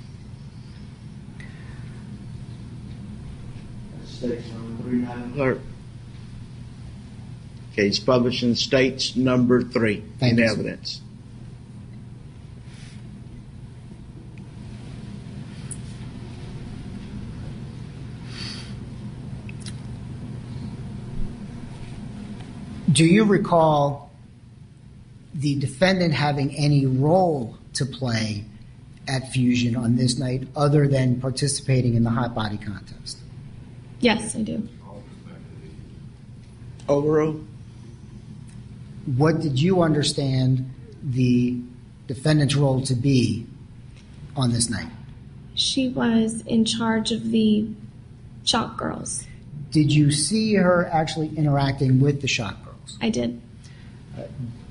State's number three, Madam Clerk. Case published in State's number three. Thank in you, evidence. Sir. Do you recall the defendant having any role to play at Fusion on this night other than participating in the hot body contest? Yes, I do. Overall, what did you understand the defendant's role to be on this night? She was in charge of the shop girls. Did you see her actually interacting with the shop girls? I did.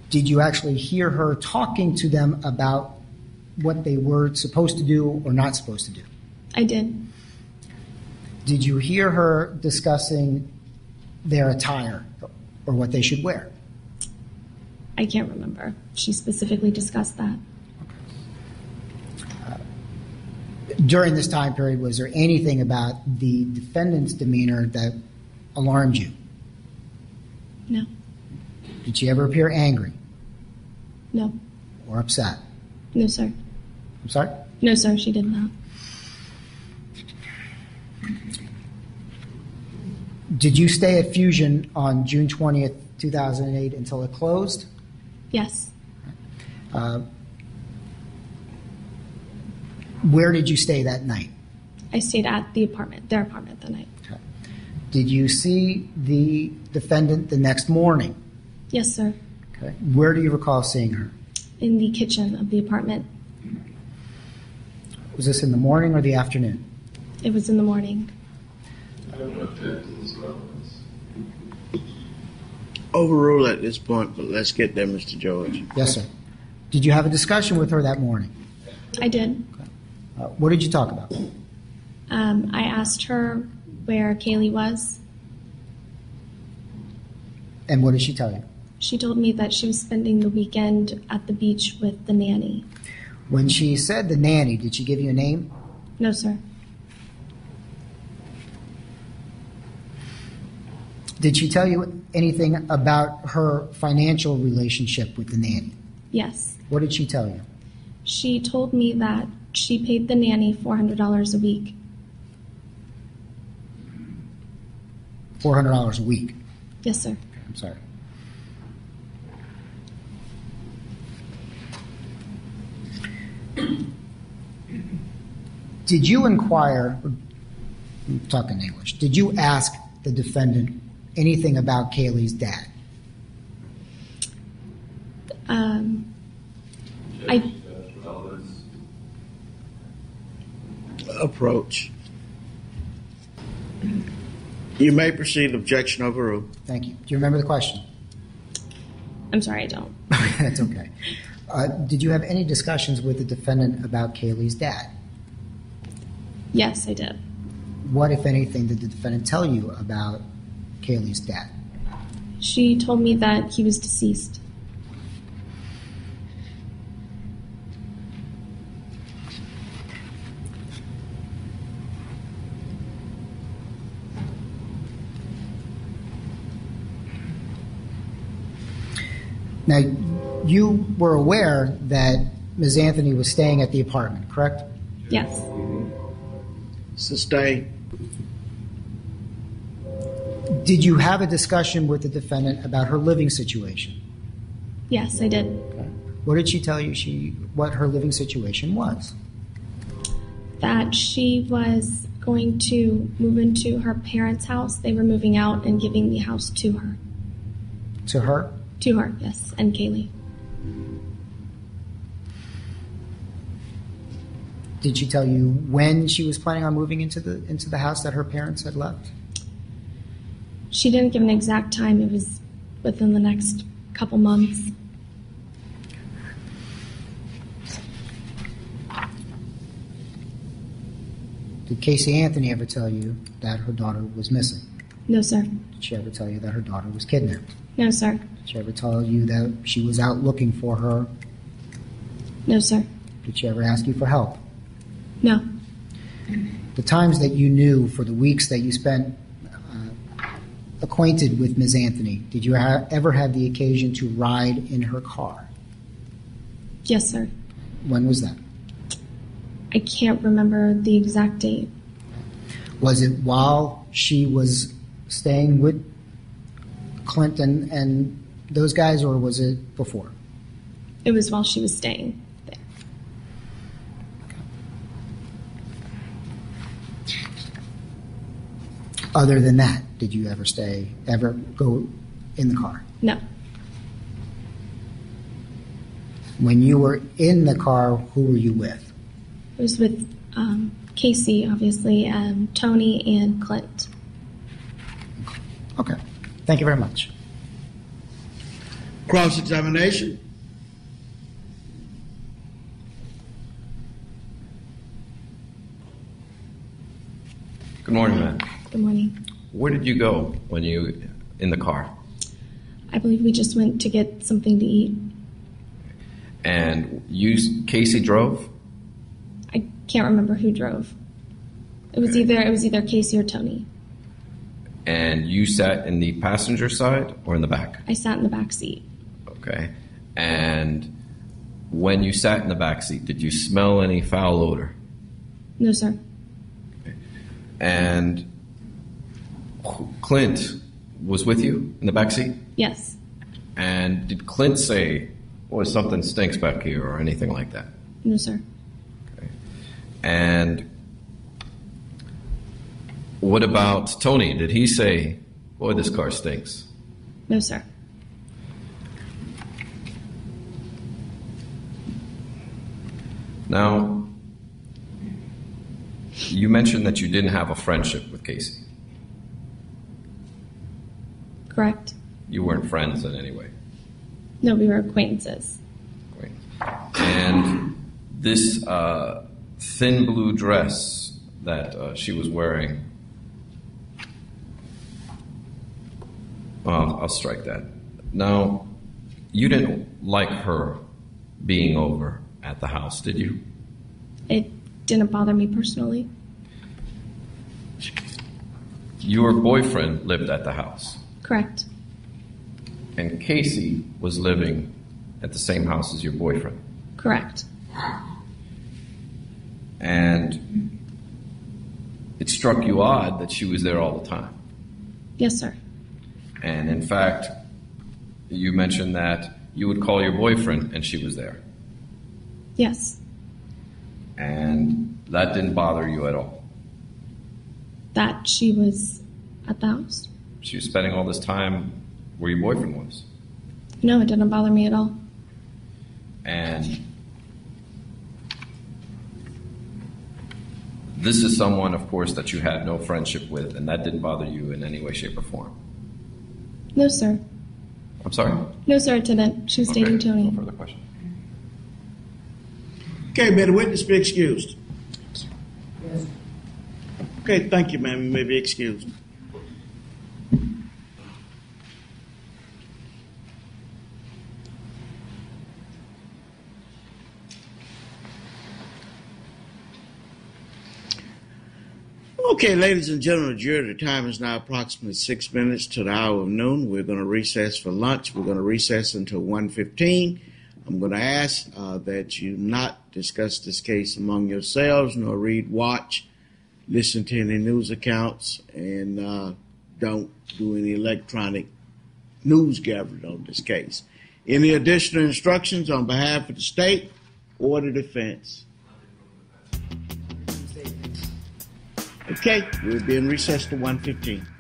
Did you actually hear her talking to them about what they were supposed to do or not supposed to do? I did. Did you hear her discussing their attire or what they should wear? I can't remember. She specifically discussed that. Okay. During this time period, was there anything about the defendant's demeanor that alarmed you? No. Did she ever appear angry? No. Or upset? No, sir. I'm sorry? No, sir, she did not. Did you stay at Fusion on June 20th, 2008 until it closed? Yes. Where did you stay that night? I stayed at their apartment that night. Okay. Did you see the defendant the next morning? Yes, sir. Okay. Where do you recall seeing her? In the kitchen of the apartment. Was this in the morning or the afternoon? It was in the morning. Overrule at this point, but let's get there, Mr. George. Yes, sir. Did you have a discussion with her that morning? I did. Okay. What did you talk about? I asked her where Kaylee was. And what did she tell you? She told me that she was spending the weekend at the beach with the nanny. When she said the nanny, did she give you a name? No, sir. Did she tell you anything about her financial relationship with the nanny? Yes. What did she tell you? She told me that she paid the nanny $400 a week. $400 a week. Yes, sir. Okay, I'm sorry. Did you inquire, I'm talking English, did you ask the defendant anything about Kaylee's dad? I approach. You may proceed. Objection overruled. Thank you. Do you remember the question? I'm sorry, I don't. That's okay. Did you have any discussions with the defendant about Kaylee's dad? Yes, I did. What, if anything, did the defendant tell you about Kaylee's dad? She told me that he was deceased. Now, you were aware that Ms. Anthony was staying at the apartment, correct? Yes. Sustained. Did you have a discussion with the defendant about her living situation? Yes, I did. Okay. What did she tell you what her living situation was? That she was going to move into her parents' house. They were moving out and giving the house to her. To her? To her, yes, and Kaylee. Did she tell you when she was planning on moving into the house that her parents had left? She didn't give an exact time. It was within the next couple months. Did Casey Anthony ever tell you that her daughter was missing? No, sir. Did she ever tell you that her daughter was kidnapped? No, sir. Did she ever tell you that she was out looking for her? No, sir. Did she ever ask you for help? No. The times that you knew, for the weeks that you spent acquainted with Ms. Anthony, did you ever have the occasion to ride in her car? Yes, sir. When was that? I can't remember the exact date. Was it while she was staying with Clint and those guys, or was it before? It was while she was staying there. Other than that, did you ever go in the car? No. When you were in the car, who were you with? I was with Casey, obviously, Tony, and Clint. Okay. Thank you very much. Cross-examination. Good morning, Matt. Good morning. Where did you go when you were in the car? I believe we just went to get something to eat. And Casey drove? I can't remember who drove. It was either Casey or Tony. And you sat in the passenger side or in the back? I sat in the back seat. Okay. And when you sat in the back seat, did you smell any foul odor? No, sir. Okay. And Clint was with you in the back seat? Yes. And did Clint say, "Oh, something stinks back here," or anything like that? No, sir. Okay. And what about Tony? Did he say, "Boy, this car stinks"? No, sir. Now, you mentioned that you didn't have a friendship with Casey. Correct. You weren't friends in any way? No, we were acquaintances. Great. And this thin blue dress that she was wearing, I'll strike that. Now, you didn't like her being over at the house, did you? It didn't bother me personally. Your boyfriend lived at the house? Correct. And Casey was living at the same house as your boyfriend? Correct. And it struck you odd that she was there all the time? Yes, sir. And in fact, you mentioned that you would call your boyfriend and she was there. Yes. And that didn't bother you at all? That she was at the house? She was spending all this time where your boyfriend was? No, it didn't bother me at all. And this is someone, of course, that you had no friendship with, and that didn't bother you in any way, shape, or form? No, sir. I'm sorry? No, sir, it didn't. She was dating Tony. No further question. Okay, may the witness be excused? Yes. Okay, thank you, ma'am. You may be excused. Okay, ladies and gentlemen, jury, the time is now approximately 6 minutes to the hour of noon. We're going to recess for lunch. We're going to recess until 1:15. I'm going to ask that you not discuss this case among yourselves, nor read, watch, listen to any news accounts, and don't do any electronic news gathering on this case. Any additional instructions on behalf of the state or the defense? Okay, we'll be in recess to 1:15.